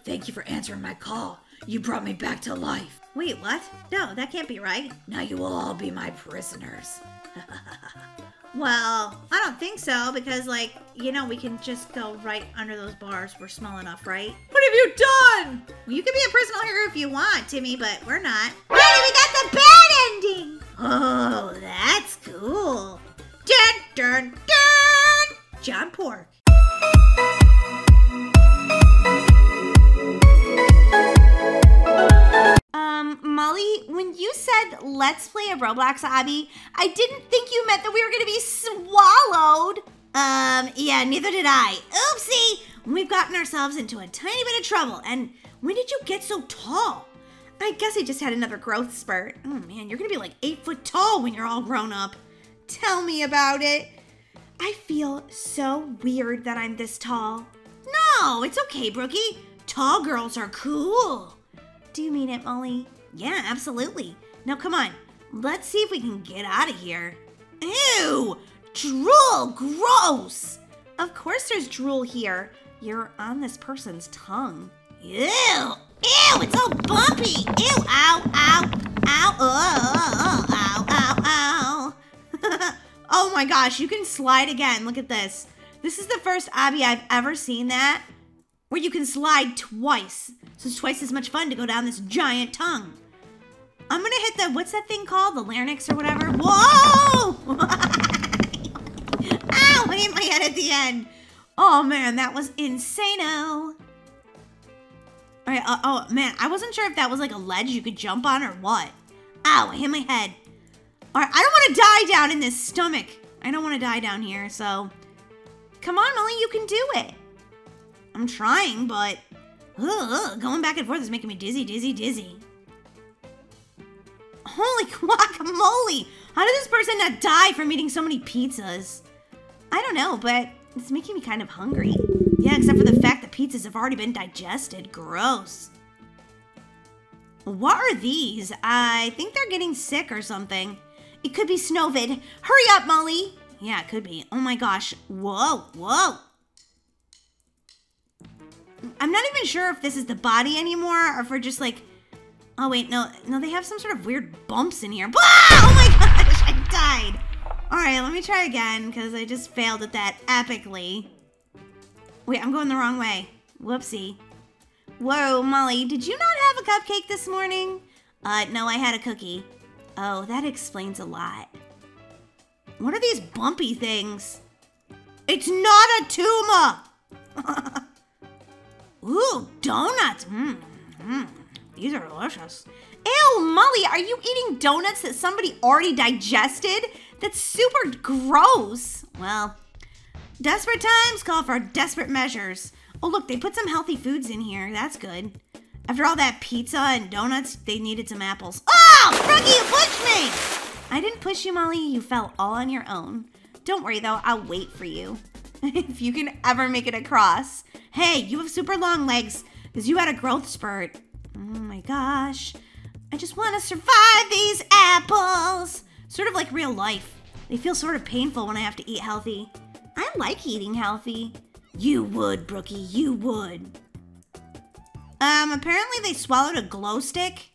Thank you for answering my call. You brought me back to life. Wait, what? No, that can't be right. Now you will all be my prisoners. Well, I don't think so because, like, you know, we can just go right under those bars. We're small enough, right? What have you done? Well, you can be a prisoner here if you want, Timmy, but we're not. Hey, we got the bad ending! Oh, that's cool. Dun, dun, dun! John Pork. Um, Molly, when you said let's play a Roblox, Obby, I didn't think you meant that we were going to be swallowed. Um, yeah, neither did I. Oopsie! We've gotten ourselves into a tiny bit of trouble. And when did you get so tall? I guess I just had another growth spurt. Oh man, you're gonna be like eight foot tall when you're all grown up. Tell me about it. I feel so weird that I'm this tall. No, it's okay, Brookie. Tall girls are cool. Do you mean it, Molly? Yeah, absolutely. Now come on, let's see if we can get out of here. Ew, drool, gross. Of course there's drool here. You're on this person's tongue. Ew. Ew, it's all bumpy. Ew, ow, ow, ow, oh, ow, ow, ow. Oh my gosh, you can slide again. Look at this. This is the first Obby I've ever seen that, where you can slide twice. So it's twice as much fun to go down this giant tongue. I'm going to hit the, what's that thing called? The larynx or whatever. Whoa! Ow, I hit my head at the end. Oh man, that was insane-o. All right, uh, oh, man, I wasn't sure if that was like a ledge you could jump on or what. Ow, I hit my head. All right, I don't want to die down in this stomach. I don't want to die down here, so. Come on, Molly, you can do it. I'm trying, but ugh, going back and forth is making me dizzy, dizzy, dizzy. Holy guacamole. How did this person not die from eating so many pizzas? I don't know, but it's making me kind of hungry. Yeah, except for the fact that pizzas have already been digested. Gross. What are these? I think they're getting sick or something. It could be Snowvid. Hurry up, Molly. Yeah, it could be. Oh my gosh. Whoa, whoa. I'm not even sure if this is the body anymore or if we're just like... Oh, wait, no, no, they have some sort of weird bumps in here. Ah! Oh my gosh, I died. All right, let me try again, because I just failed at that epically. Wait, I'm going the wrong way. Whoopsie. Whoa, Molly, did you not have a cupcake this morning? Uh, no, I had a cookie. Oh, that explains a lot. What are these bumpy things? It's not a tumor! Ooh, donuts. Mmm, mmm. These are delicious. Ew, Molly, are you eating donuts that somebody already digested? That's super gross. Well, desperate times call for desperate measures. Oh, look, they put some healthy foods in here. That's good. After all that pizza and donuts, they needed some apples. Oh, Froggy, you pushed me! I didn't push you, Molly. You fell all on your own. Don't worry, though. I'll wait for you. If you can ever make it across. Hey, you have super long legs because you had a growth spurt. Oh my gosh. I just want to survive these apples. Sort of like real life. They feel sort of painful when I have to eat healthy. I like eating healthy. You would, Brookie. You would. Um, apparently they swallowed a glow stick.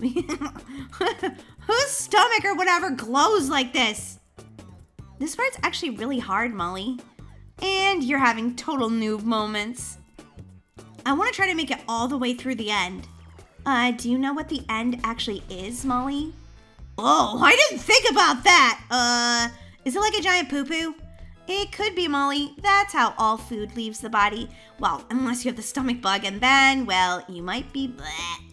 Whose stomach or whatever glows like this? This part's actually really hard, Molly. And you're having total noob moments. I want to try to make it all the way through the end. Uh, do you know what the end actually is, Molly? Oh, I didn't think about that. Uh, is it like a giant poo-poo? It could be, Molly. That's how all food leaves the body. Well, unless you have the stomach bug, and then, well, you might be bleh.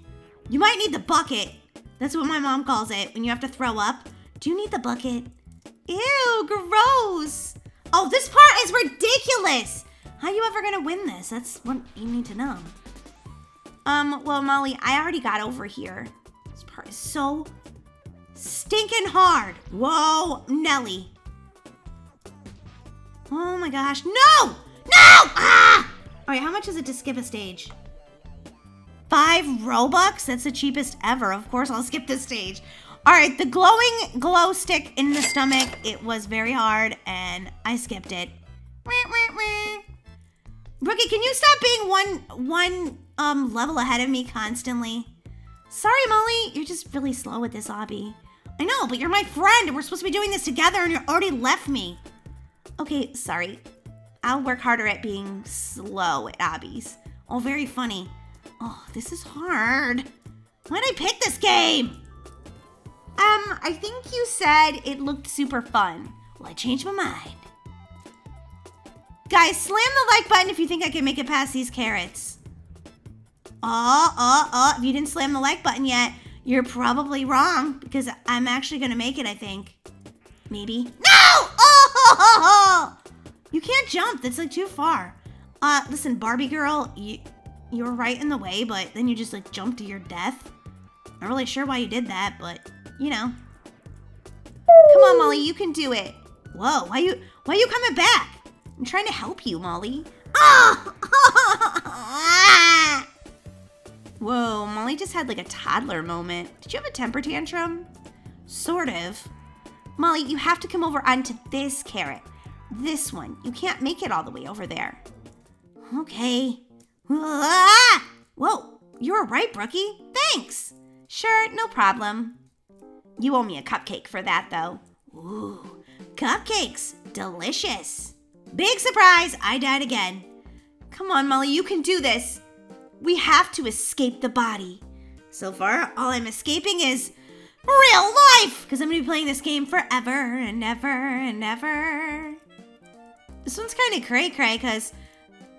You might need the bucket. That's what my mom calls it when you have to throw up. Do you need the bucket? Ew, gross. Oh, this part is ridiculous. How are you ever gonna win this? That's what you need to know. Um, well, Molly, I already got over here. This part is so stinking hard. Whoa, Nelly. Oh my gosh. No! No! Ah! All right, how much is it to skip a stage? Five Robux? That's the cheapest ever. Of course, I'll skip this stage. All right, the glowing glow stick in the stomach. It was very hard, and I skipped it. Brookie, can you stop being one one um level ahead of me constantly? Sorry, Molly, you're just really slow with this, Obby. I know, but you're my friend, and we're supposed to be doing this together, and you're already left me. Okay, sorry. I'll work harder at being slow at Obby's. Oh, very funny. Oh, this is hard. Why'd I pick this game? Um, I think you said it looked super fun. Well, I changed my mind. Guys, slam the like button if you think I can make it past these carrots. Oh, oh, oh, if you didn't slam the like button yet, you're probably wrong because I'm actually going to make it, I think. Maybe. No! Oh! You can't jump. That's like too far. Uh, listen, Barbie girl, you, you were right in the way, but then you just like jumped to your death. Not really sure why you did that, but you know. Come on, Molly, you can do it. Whoa, why you, why you coming back? I'm trying to help you, Molly. Oh! Whoa, Molly just had like a toddler moment. Did you have a temper tantrum? Sort of. Molly, you have to come over onto this carrot. This one. You can't make it all the way over there. Okay. Whoa, you were right, Brookie. Thanks. Sure, no problem. You owe me a cupcake for that, though. Ooh, cupcakes. Delicious. Big surprise, I died again. Come on, Molly, you can do this. We have to escape the body. So far, all I'm escaping is real life, because I'm gonna be playing this game forever and ever and ever. This one's kind of cray-cray, because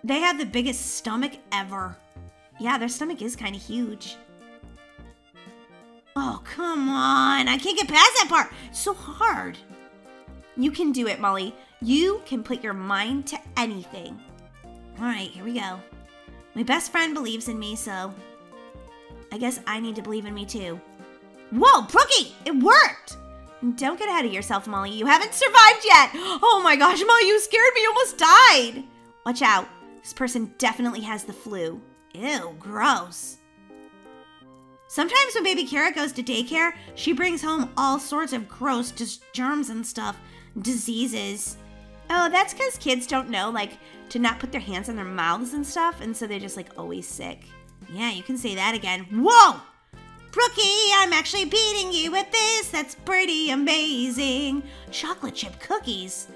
they have the biggest stomach ever. Yeah, their stomach is kind of huge. Oh, come on, I can't get past that part. It's so hard. You can do it, Molly. You can put your mind to anything. All right, here we go. My best friend believes in me, so I guess I need to believe in me too. Whoa, Brookie, it worked. Don't get ahead of yourself, Molly. You haven't survived yet. Oh my gosh, Molly, you scared me. You almost died. Watch out. This person definitely has the flu. Ew, gross. Sometimes when baby Kara goes to daycare, she brings home all sorts of gross just germs and stuff, diseases. Oh, that's because kids don't know, like, to not put their hands on their mouths and stuff, and so they're just, like, always sick. Yeah, you can say that again. Whoa! Brookie, I'm actually beating you with this. That's pretty amazing. Chocolate chip cookies.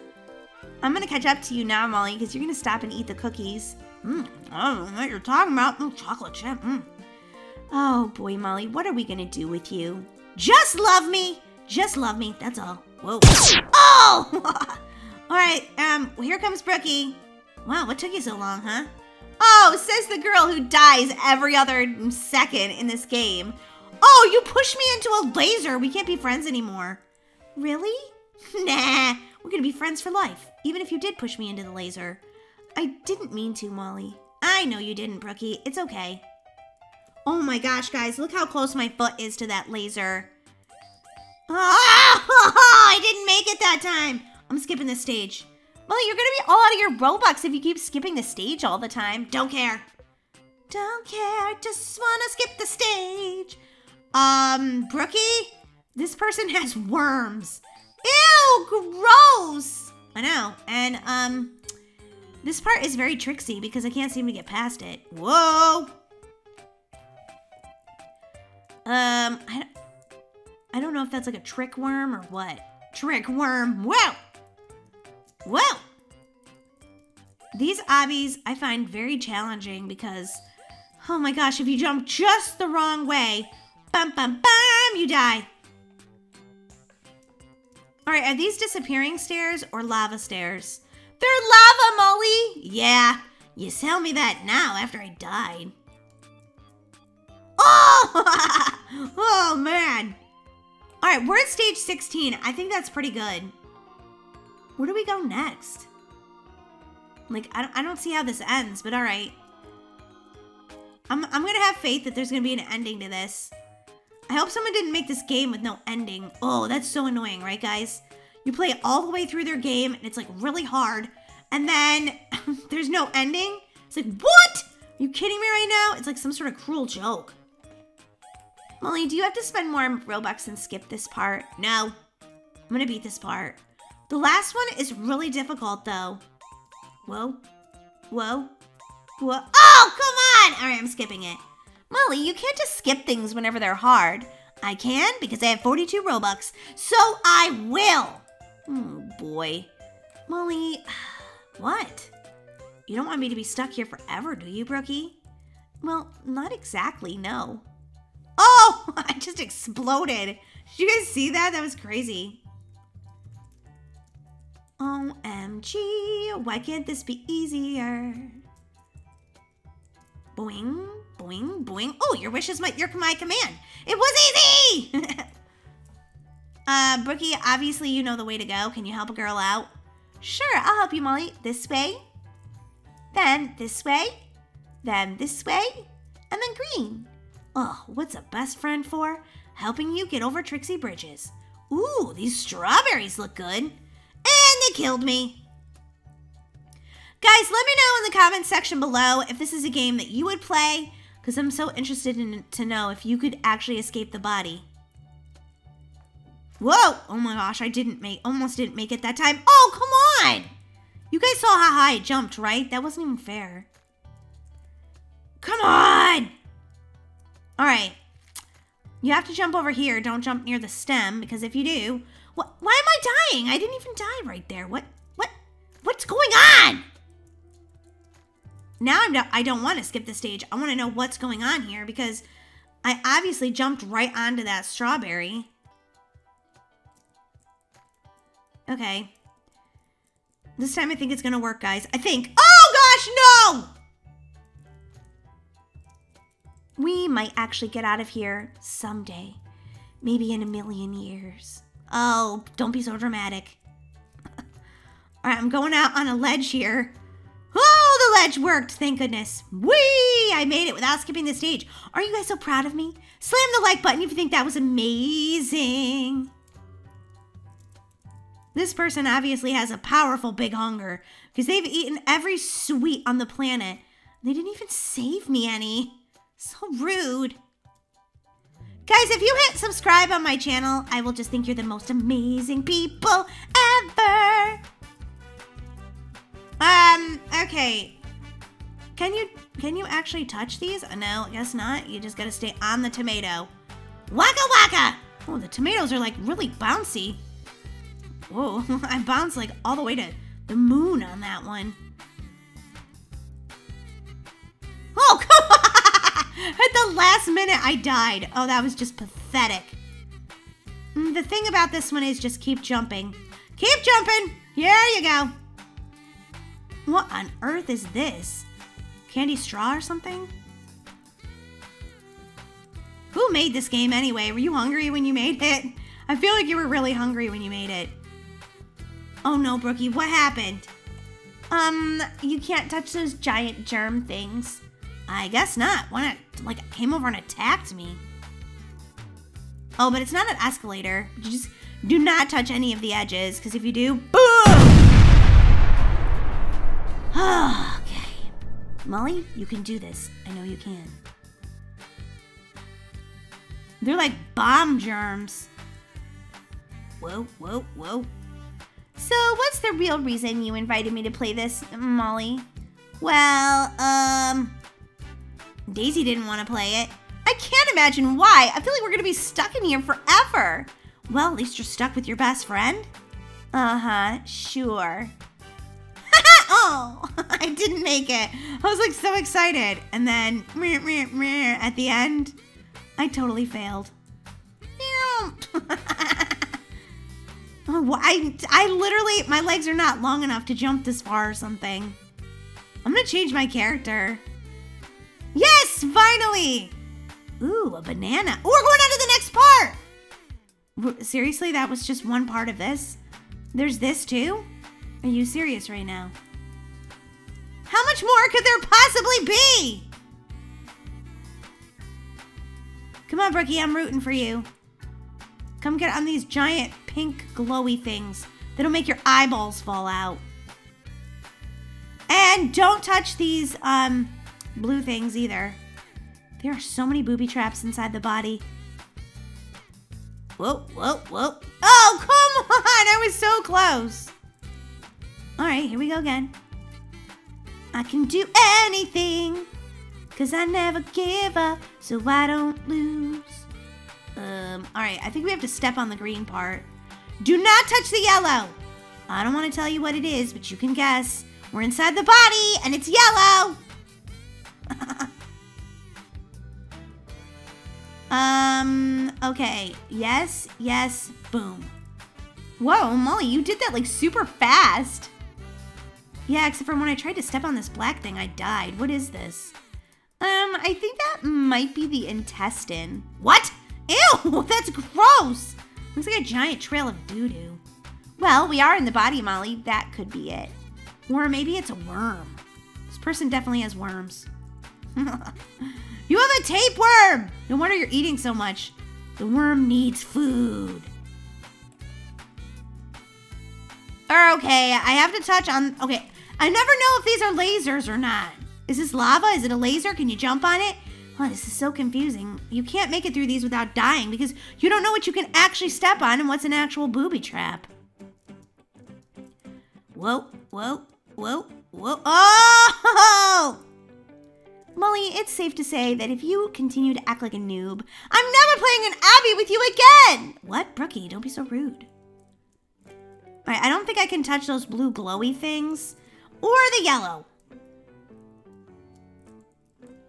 I'm going to catch up to you now, Molly, because you're going to stop and eat the cookies. Mm, I don't know what you're talking about. Mm, chocolate chip. Mm. Oh, boy, Molly, what are we going to do with you? Just love me. Just love me. That's all. Whoa. Oh! All right, um, well, here comes Brookie. Wow, what took you so long, huh? Oh, says the girl who dies every other second in this game. Oh, you pushed me into a laser. We can't be friends anymore. Really? Nah, we're going to be friends for life, even if you did push me into the laser. I didn't mean to, Molly. I know you didn't, Brookie. It's okay. Oh my gosh, guys, look how close my foot is to that laser. Oh, I didn't make it that time. I'm skipping this stage. Molly, you're going to be all out of your Robux if you keep skipping the stage all the time. Don't care. Don't care. Just want to skip the stage. Um, Brookie, this person has worms. Ew, gross. I know. And, um, this part is very tricksy because I can't seem to get past it. Whoa. Um, I don't, I don't know if that's like a trick worm or what. Trick worm. Whoa. Whoa! These obbies I find very challenging because, oh my gosh, if you jump just the wrong way, bum, bum, bum, you die. All right, are these disappearing stairs or lava stairs? They're lava, Molly! Yeah, you sell me that now after I died. Oh! Oh, man. All right, we're at stage sixteen. I think that's pretty good. Where do we go next? Like, I don't, I don't see how this ends, but all right. I'm, I'm going to have faith that there's going to be an ending to this. I hope someone didn't make this game with no ending. Oh, that's so annoying, right, guys? You play all the way through their game, and it's, like, really hard. And then there's no ending. It's like, what? Are you kidding me right now? It's like some sort of cruel joke. Molly, do you have to spend more Robux and skip this part? No. I'm going to beat this part. The last one is really difficult, though. Whoa. Whoa. Whoa. Oh, come on! All right, I'm skipping it. Molly, you can't just skip things whenever they're hard. I can because I have forty-two Robux, so I will. Oh, boy. Molly, what? You don't want me to be stuck here forever, do you, Brookie? Well, not exactly, no. Oh, I just exploded. Did you guys see that? That was crazy. O M G, why can't this be easier? Boing, boing, boing. Oh, your wish is my, your, my command. It was easy! uh, Brookie, obviously you know the way to go. Can you help a girl out? Sure, I'll help you, Molly. This way, then this way, then this way, and then green. Oh, what's a best friend for? Helping you get over tricksy bridges. Ooh, these strawberries look good. Killed me. Guys, let me know in the comments section below if this is a game that you would play, because I'm so interested in to know if you could actually escape the body. Whoa! Oh my gosh, I didn't make, almost didn't make it that time. Oh, come on! You guys saw how high I jumped, right? That wasn't even fair. Come on! Alright. You have to jump over here. Don't jump near the stem, because if you do... What, why am I dying? I didn't even die right there. What? What? What's going on? Now I'm not, I don't want to skip the stage. I want to know what's going on here because I obviously jumped right onto that strawberry. Okay. This time I think it's going to work, guys. I think. Oh, gosh, no! We might actually get out of here someday. Maybe in a million years. Oh, don't be so dramatic. All right, I'm going out on a ledge here. Oh, the ledge worked, thank goodness. Whee! I made it without skipping the stage. Are you guys so proud of me? Slam the like button if you think that was amazing. This person obviously has a powerful big hunger because they've eaten every sweet on the planet. They didn't even save me any. So rude. Guys, if you hit subscribe on my channel, I will just think you're the most amazing people ever. Um, okay. Can you can you actually touch these? No, I guess not. You just gotta stay on the tomato. Waka waka! Oh, the tomatoes are like really bouncy. Whoa, I bounced like all the way to the moon on that one. Oh, come on! At the last minute I died. Oh, that was just pathetic. The thing about this one is just keep jumping. Keep jumping! Here you go. What on earth is this? Candy straw or something? Who made this game anyway? Were you hungry when you made it? I feel like you were really hungry when you made it. Oh no, Brookie, what happened? Um, you can't touch those giant germ things. I guess not. One like came over and attacked me. Oh, but it's not an escalator. You just do not touch any of the edges, because if you do, boom! Molly, you can do this. I know you can. They're like bomb germs. Whoa, whoa, whoa. So what's the real reason you invited me to play this, Molly? Well, um... Daisy didn't want to play it. I can't imagine why. I feel like we're going to be stuck in here forever. Well, at least you're stuck with your best friend. Uh-huh, sure. Oh, I didn't make it. I was like so excited. And then meh, meh, meh, at the end, I totally failed. oh, I, I literally, my legs are not long enough to jump this far or something. I'm going to change my character. Yes, finally. Ooh, a banana. Ooh, we're going on to the next part. Seriously, that was just one part of this? There's this too? Are you serious right now? How much more could there possibly be? Come on, Brookie, I'm rooting for you. Come get on these giant pink glowy things that'll make your eyeballs fall out. And don't touch these um, blue things either. There are so many booby traps inside the body. Whoa, whoa, whoa. Oh, come on, I was so close. All right, here we go again. I can do anything, cause I never give up, so I don't lose. Um, alright, I think we have to step on the green part. Do not touch the yellow! I don't want to tell you what it is, but you can guess. We're inside the body, and it's yellow! um, okay. Yes, yes, boom. Whoa, Molly, you did that like super fast. Yeah, except for when I tried to step on this black thing, I died. What is this? Um, I think that might be the intestine. What? Ew, that's gross. Looks like a giant trail of doo-doo. Well, we are in the body, Molly. That could be it. Or maybe it's a worm. This person definitely has worms. You have a tapeworm! No wonder you're eating so much. The worm needs food. Or okay, I have to touch on, okay. I never know if these are lasers or not. Is this lava? Is it a laser? Can you jump on it? Oh, this is so confusing. You can't make it through these without dying because you don't know what you can actually step on and what's an actual booby trap. Whoa, whoa, whoa, whoa. Oh! Molly, it's safe to say that if you continue to act like a noob, I'm never playing an Obby with you again! What? Brookie, don't be so rude. All right, I don't think I can touch those blue glowy things or the yellow.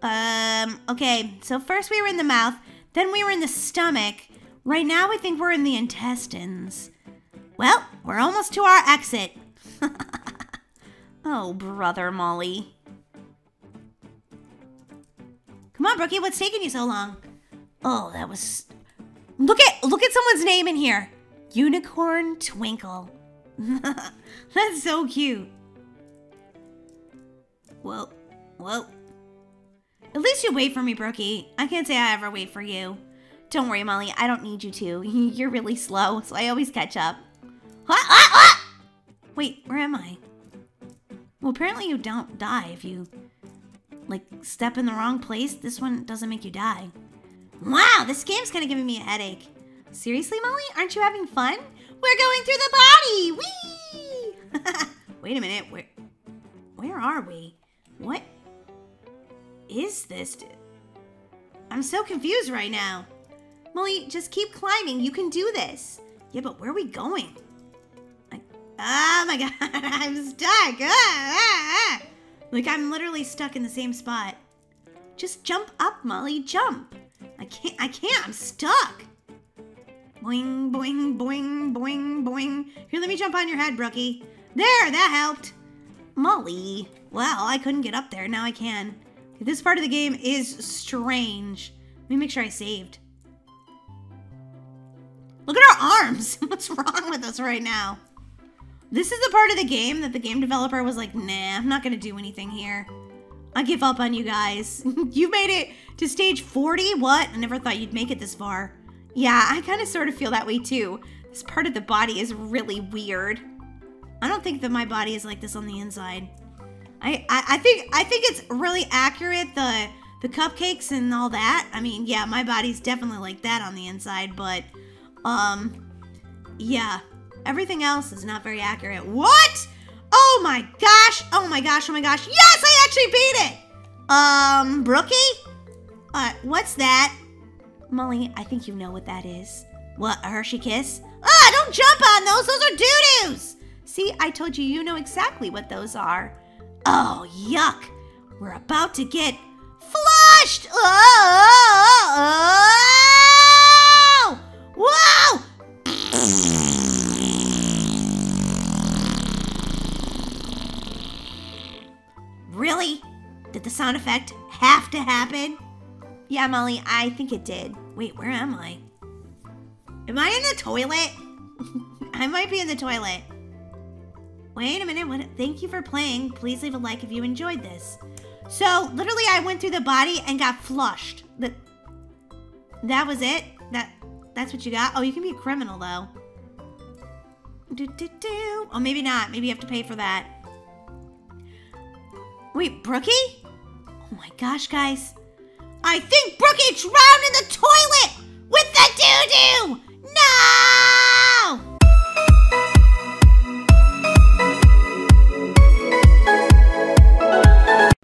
Um, okay, so first we were in the mouth, then we were in the stomach. Right now I think we're in the intestines. Well, we're almost to our exit. Oh, brother Molly. Come on, Brookie, what's taking you so long? Oh, that was... Look at, look at someone's name in here. Unicorn Twinkle. That's so cute. Whoa, whoa. At least you wait for me, Brookie. I can't say I ever wait for you. Don't worry, Molly. I don't need you to. You're really slow, so I always catch up. What? What? What? Wait, where am I? Well, apparently you don't die if you, like, step in the wrong place. This one doesn't make you die. Wow, this game's kind of giving me a headache. Seriously, Molly? Aren't you having fun? We're going through the body! Whee! Wait a minute. Where, where are we? What is this? I'm so confused right now. Molly, just keep climbing. You can do this. Yeah, but where are we going? Oh my god, I'm stuck. Ah, ah. Like, I'm literally stuck in the same spot. Just jump up, Molly, jump. I can't, I can't, I'm stuck. Boing, boing, boing, boing, boing. Here, let me jump on your head, Brookie. There, that helped. Molly, well, I couldn't get up there, now I can. This part of the game is strange. Let me make sure I saved. Look at our arms. What's wrong with us right now? This is the part of the game that the game developer was like, nah, I'm not going to do anything here. I give up on you guys. You made it to stage forty? What? I never thought you'd make it this far. Yeah, I kind of sort of feel that way too. This part of the body is really weird. I don't think that my body is like this on the inside. I, I, I think I think it's really accurate, the, the cupcakes and all that. I mean, yeah, my body's definitely like that on the inside, but, um, yeah. Everything else is not very accurate. What? Oh my gosh. Oh my gosh. Oh my gosh. Yes, I actually beat it. Um, Brookie? Uh, what's that? Molly, I think you know what that is. What, a Hershey Kiss? Ah, don't jump on those. Those are doo-doos. See, I told you, you know exactly what those are. Oh, yuck. We're about to get flushed. Oh, oh, oh, oh. Whoa. Really? Did the sound effect have to happen? Yeah, Molly, I think it did. Wait, where am I? Am I in the toilet? I might be in the toilet. Wait a minute. What? Thank you for playing. Please leave a like if you enjoyed this. So, literally, I went through the body and got flushed. That, that was it? That, that's what you got? Oh, you can be a criminal, though. Do, do, do. Oh, maybe not. Maybe you have to pay for that. Wait, Brookie? Oh my gosh, guys. I think Brookie drowned in the toilet with the doo-doo! No!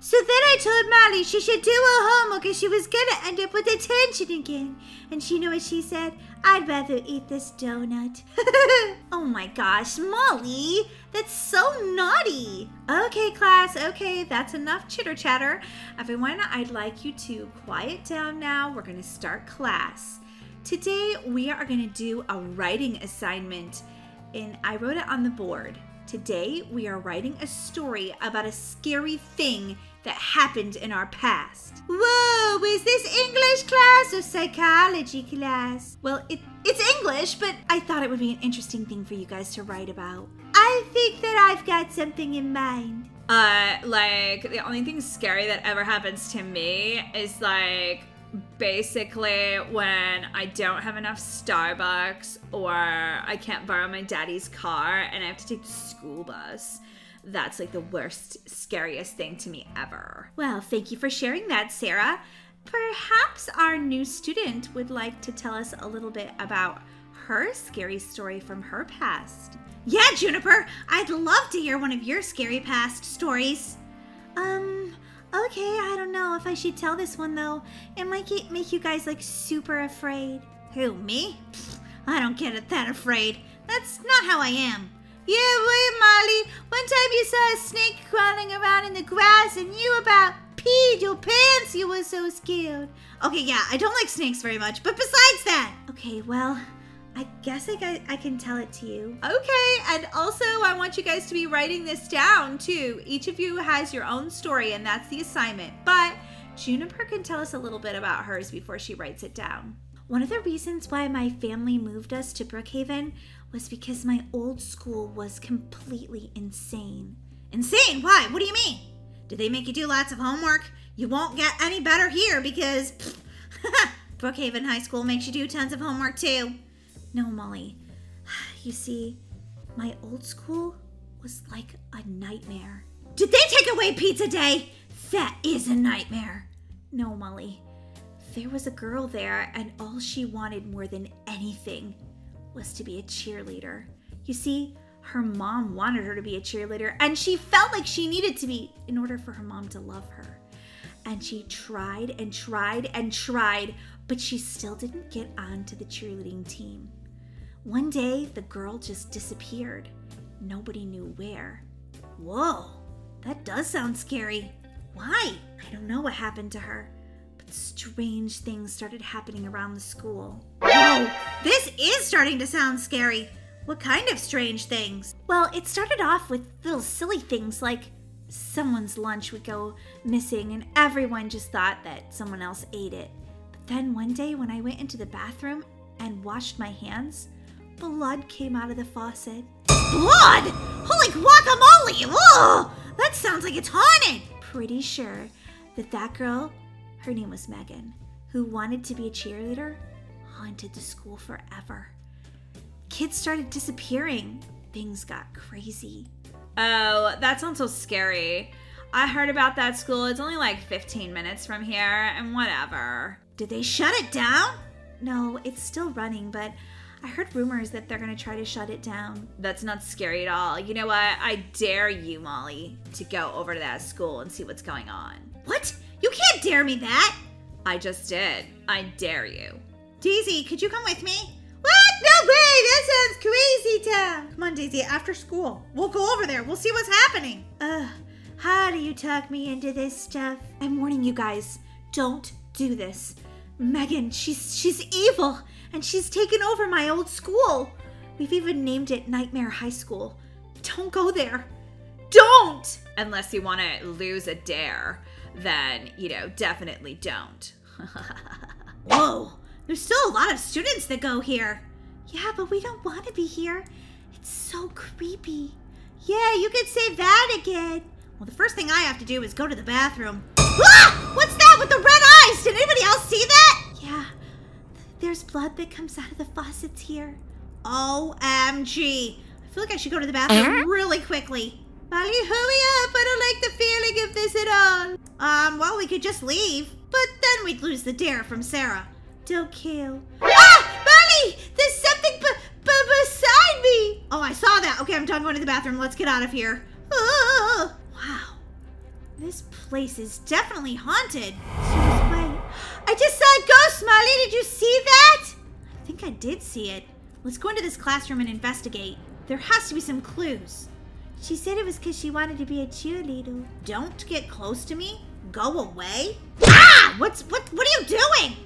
So then I told Molly she should do her homework or she was gonna end up with detention again. And she knew what she said? I'd rather eat this donut. Oh my gosh, Molly, that's so naughty. Okay, class, okay, that's enough chitter chatter. Everyone, I'd like you to quiet down now. We're gonna start class. Today, we are gonna do a writing assignment, and I wrote it on the board. Today, we are writing a story about a scary thing that happened in our past. Whoa, is this English class or psychology class? Well, it, it's English, but I thought it would be an interesting thing for you guys to write about. I think that I've got something in mind. Uh, like, the only thing scary that ever happens to me is, like, basically when I don't have enough Starbucks or I can't borrow my daddy's car and I have to take the school bus. That's like the worst, scariest thing to me ever. Well, thank you for sharing that, Sarah. Perhaps our new student would like to tell us a little bit about her scary story from her past. Yeah, Juniper, I'd love to hear one of your scary past stories. Um, okay, I don't know if I should tell this one though. It might get, make you guys like super afraid. Who, me? Pfft, I don't get that afraid. That's not how I am. Yeah, wait, Molly. One time you saw a snake crawling around in the grass and you about peed your pants. You were so scared. Okay, yeah, I don't like snakes very much, but besides that. Okay, well, I guess I, I, I can tell it to you. Okay, and also I want you guys to be writing this down too. Each of you has your own story and that's the assignment, but Juniper can tell us a little bit about hers before she writes it down. One of the reasons why my family moved us to Brookhaven was because my old school was completely insane. Insane? Why? What do you mean? Did they make you do lots of homework? You won't get any better here because pff, Brookhaven High School makes you do tons of homework too. No, Molly. You see, My old school was like a nightmare. Did they take away pizza day? That is a nightmare. No, Molly. There was a girl there, and all she wanted more than anything was to be a cheerleader. You see, her mom wanted her to be a cheerleader, and she felt like she needed to be in order for her mom to love her. And she tried and tried and tried, but she still didn't get on to the cheerleading team. One day, the girl just disappeared. Nobody knew where. Whoa, that does sound scary. Why? I don't know what happened to her, but strange things started happening around the school. Whoa, this is starting to sound scary. What kind of strange things? Well, it started off with little silly things like someone's lunch would go missing and everyone just thought that someone else ate it. But then one day when I went into the bathroom and washed my hands, blood came out of the faucet. Blood? Holy guacamole! Whoa! That sounds like it's haunted! Pretty sure that that girl, her name was Megan, who wanted to be a cheerleader, haunted the school forever. Kids started disappearing. Things got crazy. Oh, that sounds so scary. I heard about that school. It's only like fifteen minutes from here and whatever. Did they shut it down? No, it's still running, but I heard rumors that they're gonna try to shut it down. That's not scary at all. You know what? I dare you, Molly, to go over to that school and see what's going on. What? You can't dare me that! I just did. I dare you. Daisy, could you come with me? What? No way! That sounds crazy town! Come on, Daisy, after school. We'll go over there. We'll see what's happening. Ugh, how do you talk me into this stuff? I'm warning you guys, don't do this. Megan, she's, she's evil. And she's taken over my old school. We've even named it Nightmare High School. Don't go there. Don't! Unless you want to lose a dare, then, you know, definitely don't. Whoa, there's still a lot of students that go here. Yeah, but we don't want to be here. It's so creepy. Yeah, you could say that again. Well, the first thing I have to do is go to the bathroom. Ah! What's that with the red eyes? Did anybody else see that? Yeah. There's blood that comes out of the faucets here. O M G. I feel like I should go to the bathroom really quickly. Molly, hurry up. I don't like the feeling of this at all. Um, well, we could just leave. But then we'd lose the dare from Sarah. Don't kill. Ah! Molly! There's something b b beside me. Oh, I saw that. Okay, I'm done going to the bathroom. Let's get out of here. Oh. Wow. This place is definitely haunted. I just saw a ghost, Molly. Did you see that? I think I did see it. Let's go into this classroom and investigate. There has to be some clues. She said it was because she wanted to be a cheerleader. Don't get close to me. Go away. Ah! What's what? What are you doing?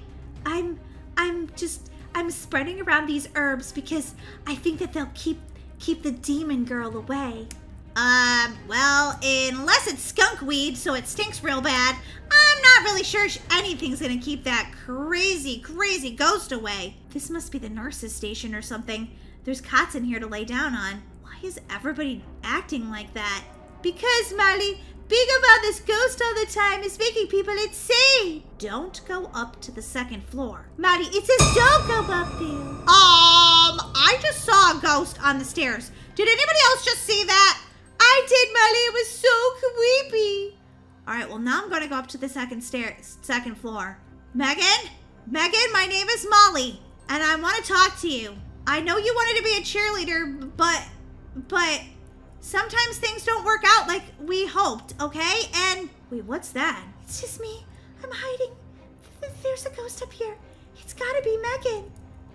I'm, I'm just, I'm spreading around these herbs because I think that they'll keep keep the demon girl away. Um. Well, unless it's skunk weed, so it stinks real bad. I'm not really sure anything's gonna keep that crazy, crazy ghost away. This must be the nurse's station or something. There's cots in here to lay down on. Why is everybody acting like that? Because, Molly, being about this ghost all the time is making people insane. Don't go up to the second floor. Molly, it says don't go up there. Um, I just saw a ghost on the stairs. Did anybody else just see that? I did, Molly. It was so creepy. All right, well, now I'm going to go up to the second stair, second floor. Megan? Megan, my name is Molly, and I want to talk to you. I know you wanted to be a cheerleader, but, but sometimes things don't work out like we hoped, okay? And, wait, what's that? It's just me. I'm hiding. There's a ghost up here. It's got to be Megan.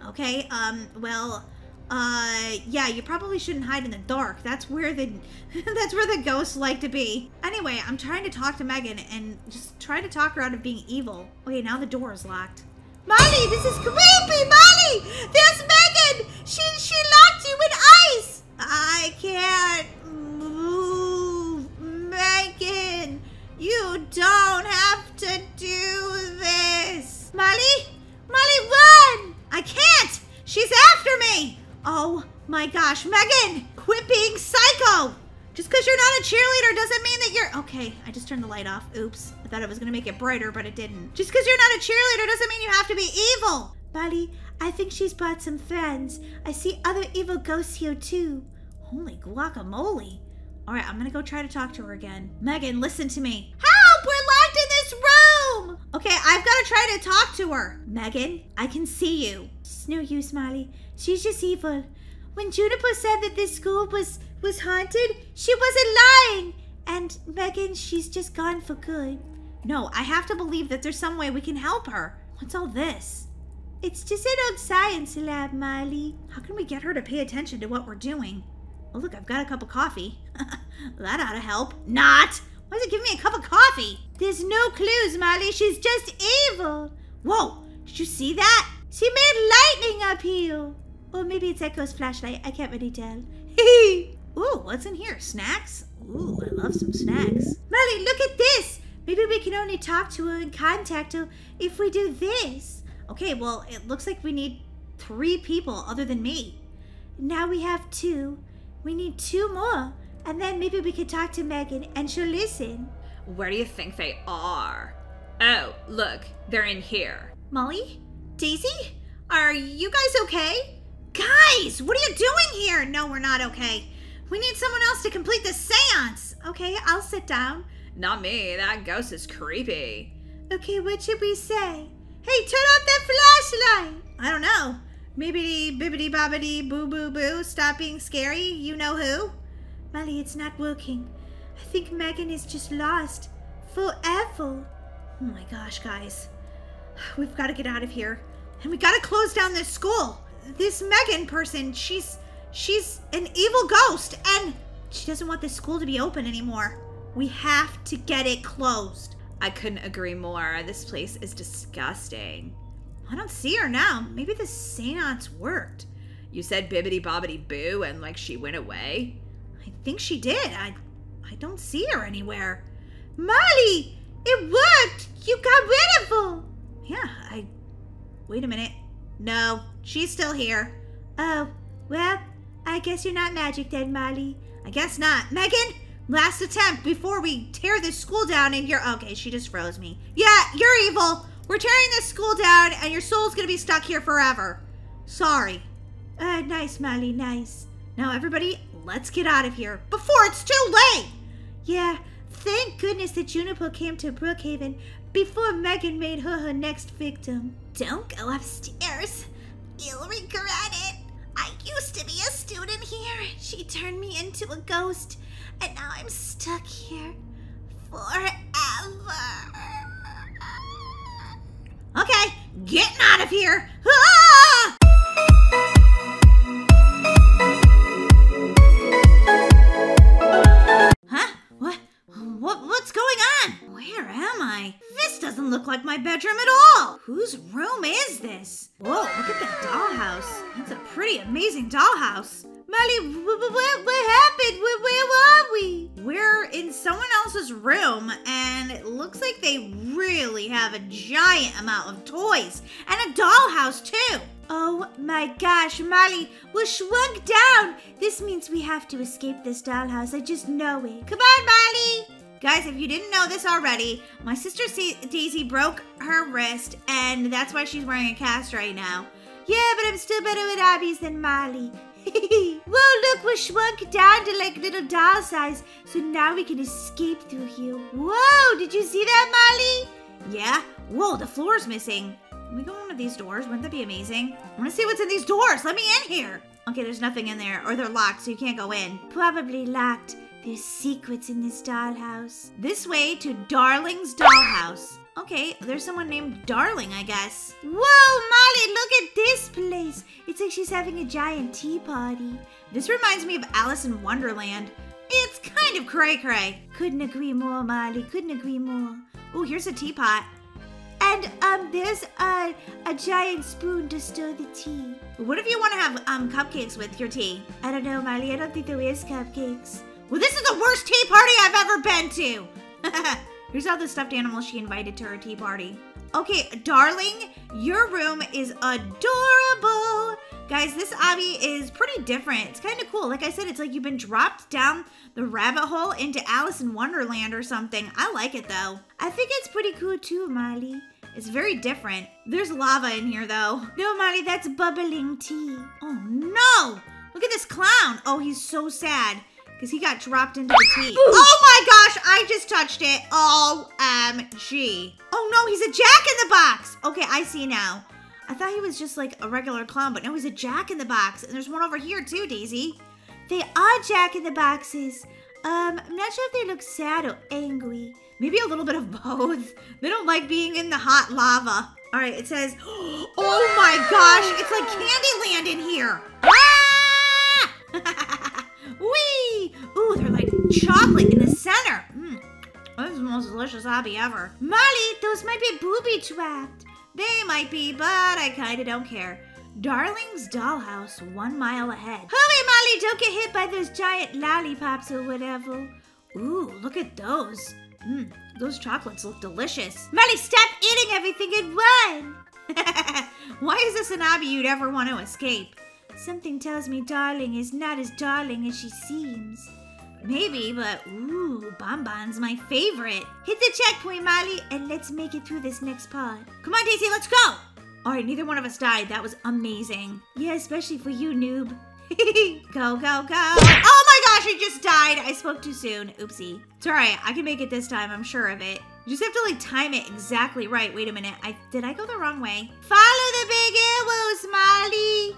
Okay, um, well, uh, yeah, you probably shouldn't hide in the dark. That's where the, that's where the ghosts like to be. Anyway, I'm trying to talk to Megan and just try to talk her out of being evil. Okay, now the door is locked. Molly, this is creepy, Molly! There's Megan! She, she locked you in ice! I can't move, Megan. You don't have to do this. Molly? Molly, run! I can't! She's after me! Oh my gosh, Megan, quit being psycho! Just because you're not a cheerleader doesn't mean that you're... Okay, I just turned the light off. Oops, I thought it was going to make it brighter, but it didn't. Just because you're not a cheerleader doesn't mean you have to be evil! Molly, I think she's brought some friends. I see other evil ghosts here too. Holy guacamole. All right, I'm gonna go try to talk to her again. Megan, listen to me. Help, we're locked in this room. Okay, I've gotta try to talk to her. Megan, I can see you. It's no use, Molly. She's just evil. When Juniper said that this school was, was haunted, she wasn't lying. And Megan, she's just gone for good. No, I have to believe that there's some way we can help her. What's all this? It's just an old science lab, Molly. How can we get her to pay attention to what we're doing? Oh, look, I've got a cup of coffee. That ought to help. Not! Why is it giving me a cup of coffee? There's no clues, Molly. She's just evil. Whoa, did you see that? She made lightning up here. Or maybe it's Echo's flashlight. I can't really tell. Hee. Ooh, what's in here? Snacks? Ooh, I love some snacks. Molly, look at this. Maybe we can only talk to her and contact her if we do this. Okay, well, it looks like we need three people other than me. Now we have two. We need two more. And then maybe we could talk to Megan and she'll listen. Where do you think they are? Oh, look, they're in here. Molly? Daisy? Are you guys okay? Guys, what are you doing here? No, we're not okay. We need someone else to complete the seance. Okay, I'll sit down. Not me, that ghost is creepy. Okay, what should we say? Hey, turn off that flashlight! I don't know. Bibbidi, bibbidi, bobbidi, boo, boo, boo. Stop being scary, you know who? Molly, it's not working. I think Megan is just lost. Forever. Oh my gosh, guys. We've got to get out of here. And we got to close down this school. This Megan person, she's, she's an evil ghost. And she doesn't want this school to be open anymore. We have to get it closed. I couldn't agree more. This place is disgusting. I don't see her now. Maybe the seance worked. You said bibbidi bobbidi boo and like she went away? I think she did. I I don't see her anywhere. Molly, it worked. You got rid of her. Yeah, I... Wait a minute. No, she's still here. Oh, well, I guess you're not magic then, Molly. I guess not. Megan? Last attempt before we tear this school down and you're... Okay, she just froze me. Yeah, you're evil. We're tearing this school down and your soul's going to be stuck here forever. Sorry. Uh, nice, Molly, nice. Now, everybody, let's get out of here before it's too late. Yeah, thank goodness that Juniper came to Brookhaven before Megan made her her next victim. Don't go upstairs. You'll regret it. I used to be a student here. She turned me into a ghost. And now I'm stuck here forever. Okay, getting out of here. Ah! Huh? What? What? What's going on? Where am I? This doesn't look like my bedroom at all. Whose room is this? Whoa, look at that dollhouse. That's a pretty amazing dollhouse. Molly, what, what happened? Where, where were we? We're in someone else's room, and it looks like they really have a giant amount of toys and a dollhouse, too. Oh my gosh, Molly, we're shrunk down. This means we have to escape this dollhouse. I just know it. Come on, Molly. Guys, if you didn't know this already, my sister Daisy broke her wrist, and that's why she's wearing a cast right now. Yeah, but I'm still better with Obby's than Molly. Well, look, we're shrunk down to like little doll size, so now we can escape through here. Whoa, did you see that, Molly? Yeah. Whoa, the floor's missing. Can we go in one of these doors? Wouldn't that be amazing? I want to see what's in these doors. Let me in here. Okay, there's nothing in there, or they're locked, so you can't go in. Probably locked. There's secrets in this dollhouse. This way to Darling's dollhouse. Okay, there's someone named Darling, I guess. Whoa, Molly, look at this place. It's like she's having a giant tea party. This reminds me of Alice in Wonderland. It's kind of cray-cray. Couldn't agree more, Molly. Couldn't agree more. Oh, here's a teapot. And um, there's a, a giant spoon to stir the tea. What if you want to have um cupcakes with your tea? I don't know, Molly. I don't think there is cupcakes. Well, this is the worst tea party I've ever been to. Here's all the stuffed animals she invited to her tea party. Okay, Darling, your room is adorable. Guys, this Obby is pretty different. It's kind of cool. Like I said, it's like you've been dropped down the rabbit hole into Alice in Wonderland or something. I like it, though. I think it's pretty cool, too, Molly. It's very different. There's lava in here, though. No, Molly, that's bubbling tea. Oh, no. Look at this clown. Oh, he's so sad because he got dropped into the tea. Oh my gosh, I just touched it. O M G. Oh no, he's a jack-in-the-box. Okay, I see now. I thought he was just like a regular clown, but no, he's a jack-in-the-box. And there's one over here too, Daisy. They are jack-in-the-boxes. Um, I'm not sure if they look sad or angry. Maybe a little bit of both. They don't like being in the hot lava. All right, it says, oh my gosh, it's like Candyland in here. Ah! Whee! Ooh, they're like chocolate in the center. Mm. This is the most delicious hobby ever. Molly, those might be booby-trapped. They might be, but I kinda don't care. Darling's dollhouse, one mile ahead. Hurry, Molly, don't get hit by those giant lollipops or whatever. Ooh, look at those. Mmm, those chocolates look delicious. Molly, stop eating everything and run! Why is this an hobby you'd ever want to escape? Something tells me Darling is not as darling as she seems. Maybe, but ooh, Bonbon's my favorite. Hit the checkpoint, Molly, and let's make it through this next part. Come on, Daisy, let's go! All right, neither one of us died. That was amazing. Yeah, especially for you, noob. Go, go, go. Oh my gosh, I just died. I spoke too soon. Oopsie. It's all right. I can make it this time. I'm sure of it. You just have to, like, time it exactly right. Wait a minute. I Did I go the wrong way? Follow the big arrows, Molly.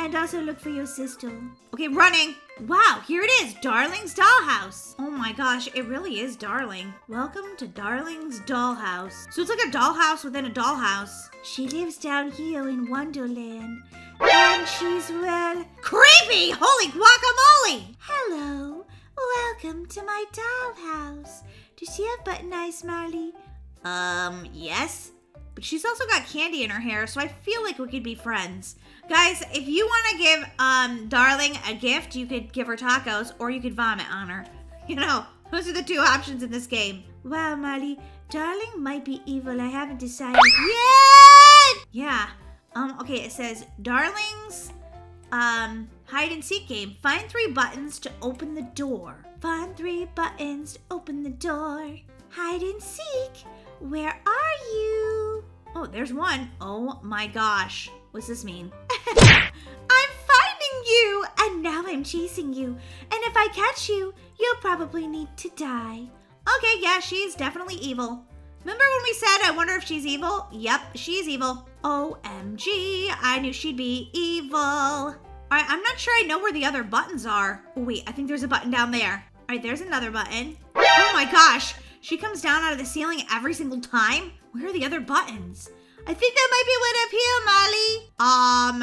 And also look for your sister. Okay, running. Wow, here it is. Darling's dollhouse. Oh my gosh, it really is darling. Welcome to Darling's dollhouse. So it's like a dollhouse within a dollhouse. She lives down here in Wonderland. And she's, well, creepy! Holy guacamole! Hello. Welcome to my dollhouse. Does she have button eyes, Molly? Um, yes. But she's also got candy in her hair, so I feel like we could be friends. Guys, if you want to give, um, Darling a gift, you could give her tacos, or you could vomit on her. You know, those are the two options in this game. Wow, Molly. Darling might be evil. I haven't decided yet! Yeah. Um, okay, it says, Darling's, um, hide and seek game. Find three buttons to open the door. Find three buttons to open the door. Hide and seek. Where are you? Oh, there's one. Oh my gosh. What's this mean? I'm finding you, and now I'm chasing you. And if I catch you, you'll probably need to die. Okay, yeah, she's definitely evil. Remember when we said, I wonder if she's evil? Yep, she's evil. O M G, I knew she'd be evil. All right, I'm not sure I know where the other buttons are. Oh, wait, I think there's a button down there. All right, there's another button. Oh my gosh, she comes down out of the ceiling every single time. Where are the other buttons? I think that might be one up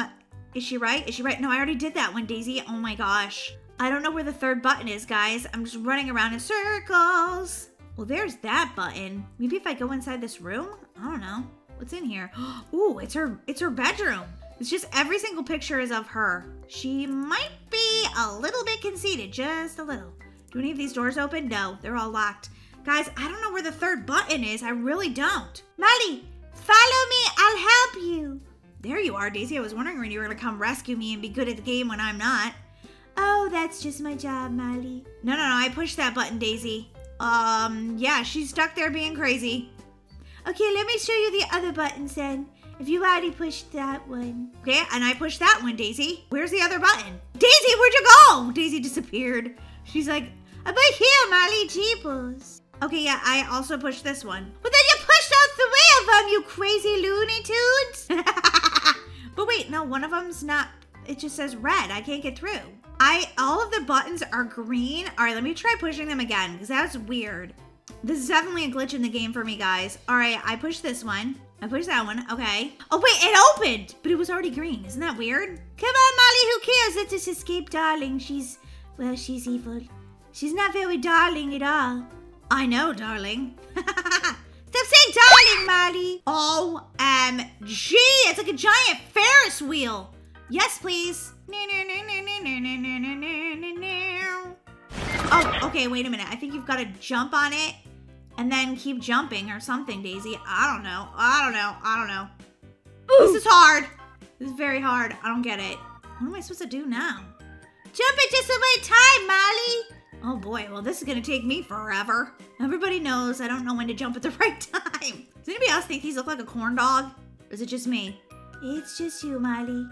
here, Molly. Um, is she right? Is she right? No, I already did that one, Daisy. Oh my gosh. I don't know where the third button is, guys. I'm just running around in circles. Well, there's that button. Maybe if I go inside this room? I don't know. What's in here? Ooh, it's her it's her bedroom. It's just every single picture is of her. She might be a little bit conceited, just a little. Do any of these doors open? No, they're all locked. Guys, I don't know where the third button is. I really don't. Molly, follow me. I'll help you. There you are, Daisy. I was wondering when you were going to come rescue me and be good at the game when I'm not. Oh, that's just my job, Molly. No, no, no. I pushed that button, Daisy. Um, yeah, she's stuck there being crazy. Okay, let me show you the other buttons then. If you already pushed that one. Okay, and I pushed that one, Daisy. Where's the other button? Daisy, where'd you go? Daisy disappeared. She's like, I'm right here, Molly Jeeples. Okay, yeah, I also pushed this one. But then you pushed out three of them, you crazy Looney Tunes. But wait, no, one of them's not. It just says red. I can't get through. I all of the buttons are green. All right, let me try pushing them again because that's weird. This is definitely a glitch in the game for me, guys. All right, I pushed this one. I pushed that one. Okay. Oh, wait, it opened, but it was already green. Isn't that weird? Come on, Molly, who cares? Let's just escape, Darling. She's, well, she's evil. She's not very darling at all. I know, darling. Stop saying darling, Molly. O M G, it's like a giant Ferris wheel. Yes, please. Oh, okay, wait a minute. I think you've got to jump on it and then keep jumping or something, Daisy. I don't know. I don't know. I don't know. Ooh. This is hard. This is very hard. I don't get it. What am I supposed to do now? Jump at just the right time, Molly. Oh boy, well this is gonna take me forever. Everybody knows I don't know when to jump at the right time. Does anybody else think these look like a corn dog? Or is it just me? It's just you, Molly.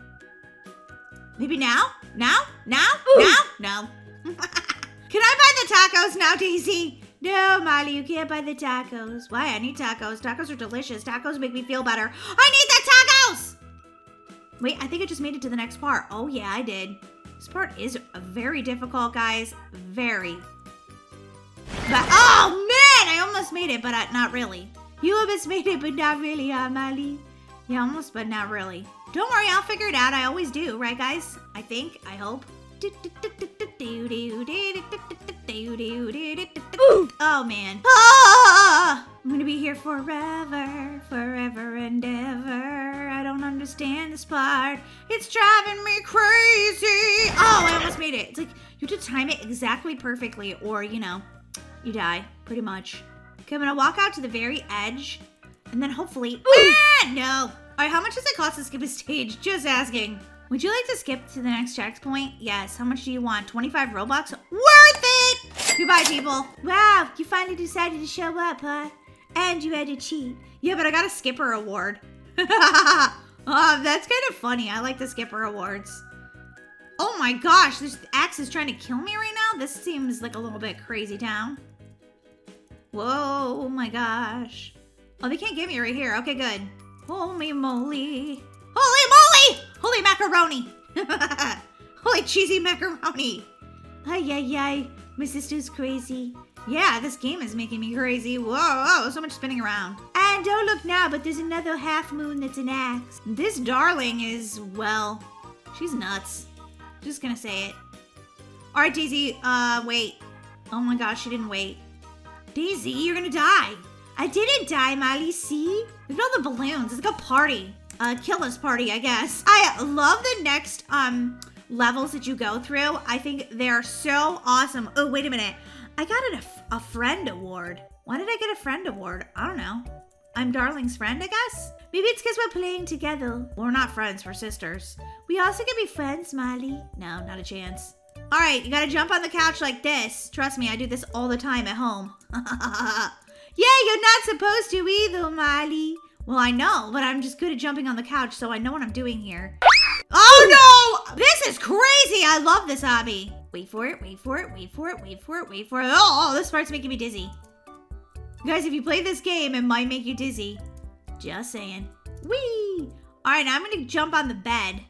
Maybe now? Now? Now? Ooh. Now? No. Can I buy the tacos now, Daisy? No, Molly, you can't buy the tacos. Why? I need tacos. Tacos are delicious. Tacos make me feel better. I need the tacos! Wait, I think I just made it to the next part. Oh, yeah, I did. This part is very difficult, guys. Very. But, oh, man, I almost made it, but I, not really. You almost made it, but not really, huh, Molly? Yeah, almost, but not really. Don't worry, I'll figure it out. I always do, right, guys? I think. I hope. Ooh. Oh, man. Ah! I'm going to be here forever, forever and ever. I don't understand this part. It's driving me crazy. Oh, I almost made it. It's like you have to time it exactly perfectly or, you know, you die pretty much. Okay, I'm going to walk out to the very edge and then hopefully... Ah, no. All right, how much does it cost to skip a stage? Just asking. Would you like to skip to the next checkpoint? Yes. How much do you want? twenty-five Robux? Worth it! Goodbye, people. Wow, you finally decided to show up, huh? And you had to cheat. Yeah, but I got a skipper award. Oh, that's kind of funny. I like the skipper awards. Oh my gosh, this axe is trying to kill me right now? This seems like a little bit crazy town. Whoa, oh my gosh. Oh, they can't get me right here. Okay, good. Holy moly. Holy moly! Holy macaroni! Holy cheesy macaroni! Ay, ay, ay. My sister's crazy. Yeah, this game is making me crazy. Whoa, whoa, so much spinning around. And don't look now, but there's another half moon that's an axe. This darling is, well, she's nuts. Just gonna say it. All right, Daisy, uh, wait. Oh my gosh, she didn't wait. Daisy, you're gonna die. I didn't die, Molly, see? Look at all the balloons. It's like a party. Uh, killer's party, I guess. I love the next um levels that you go through. I think they're so awesome. Oh, wait a minute. I got a, a friend award. Why did I get a friend award? I don't know. I'm Darling's friend, I guess? Maybe it's because we're playing together. We're not friends, we're sisters. We also can be friends, Molly. No, not a chance. All right, you gotta jump on the couch like this. Trust me, I do this all the time at home. Yeah, you're not supposed to either, Molly. Well, I know, but I'm just good at jumping on the couch, so I know what I'm doing here. Oh, no! This is crazy! I love this hobby. Wait for it, wait for it, wait for it, wait for it, wait for it. Oh, this part's making me dizzy. Guys, if you play this game, it might make you dizzy. Just saying. Whee! All right, now I'm going to jump on the bed.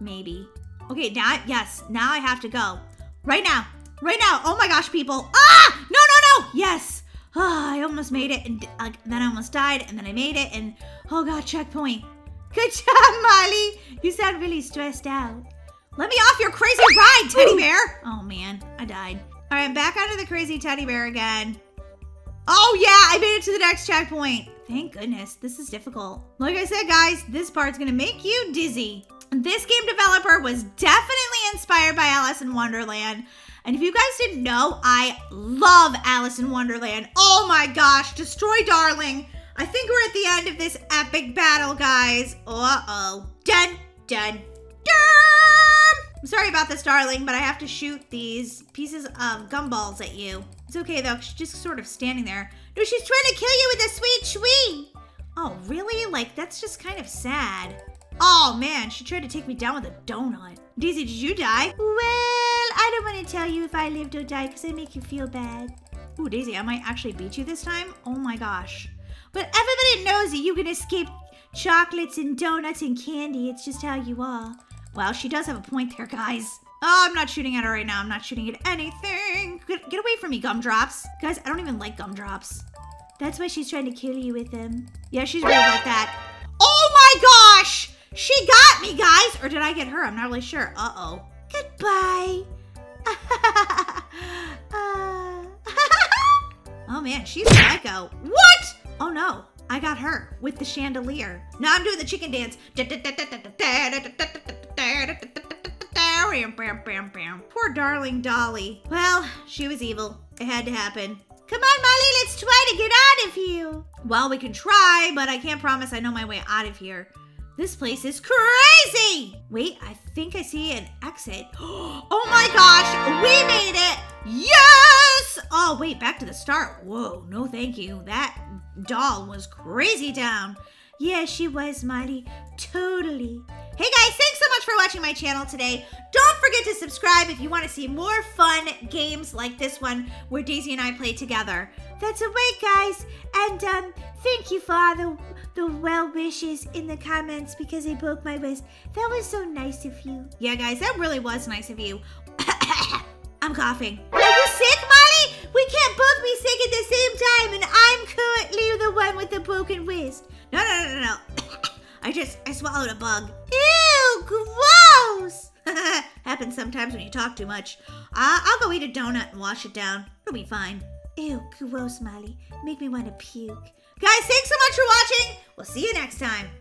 Maybe. Okay, now, yes, now I have to go. Right now. Right now. Oh, my gosh, people. Ah! No, no, no! Yes! Oh, I almost made it, and uh, then I almost died, and then I made it, and oh god, checkpoint. Good job, Molly. You sound really stressed out. Let me off your crazy ride, teddy bear. Oh man, I died. All right, back onto the crazy teddy bear again. Oh yeah, I made it to the next checkpoint. Thank goodness, this is difficult. Like I said, guys, this part's gonna make you dizzy. This game developer was definitely inspired by Alice in Wonderland. And if you guys didn't know, I love Alice in Wonderland. Oh my gosh, destroy darling. I think we're at the end of this epic battle, guys. Uh-oh. Dun, dun, dun. I'm sorry about this, darling, but I have to shoot these pieces of gumballs at you. It's okay, though. She's just sort of standing there. No, she's trying to kill you with a sweet sweet. Oh, really? Like, that's just kind of sad. Oh, man, she tried to take me down with a donut. Daisy, did you die? Well... I don't want to tell you if I lived or died because I make you feel bad. Ooh, Daisy, I might actually beat you this time. Oh my gosh. But everybody knows that you can escape chocolates and donuts and candy. It's just how you are. Well, she does have a point there, guys. Oh, I'm not shooting at her right now. I'm not shooting at anything. Get, get away from me, gumdrops. Guys, I don't even like gumdrops. That's why she's trying to kill you with them. Yeah, she's really like that. Oh my gosh! She got me, guys! Or did I get her? I'm not really sure. Uh-oh. Goodbye. uh, oh man, she's psycho. What? Oh no, I got her with the chandelier. Now I'm doing the chicken dance. Poor darling Dolly. Well, she was evil. It had to happen. Come on, Molly, let's try to get out of here. Well, we can try, but I can't promise I know my way out of here. This place is crazy! Wait, I think I see an exit. Oh my gosh, we made it! Yes! Oh, wait, back to the start. Whoa, no thank you. That doll was crazy down. Yeah, she was, Molly. Totally. Hey guys, thanks so much for watching my channel today. Don't forget to subscribe if you want to see more fun games like this one where Daisy and I play together. That's a way, guys. And um, thank you for all the, the well wishes in the comments because I broke my wrist. That was so nice of you. Yeah, guys, that really was nice of you. I'm coughing. Are you sick, Molly? We can't both be sick at the same time, and I'm currently the one with the broken wrist. No, no, no, no, no. I just, I swallowed a bug. Ew, gross. Happens sometimes when you talk too much. Uh, I'll go eat a donut and wash it down. It'll be fine. Ew, gross, Molly. Make me want to puke. Guys, thanks so much for watching. We'll see you next time.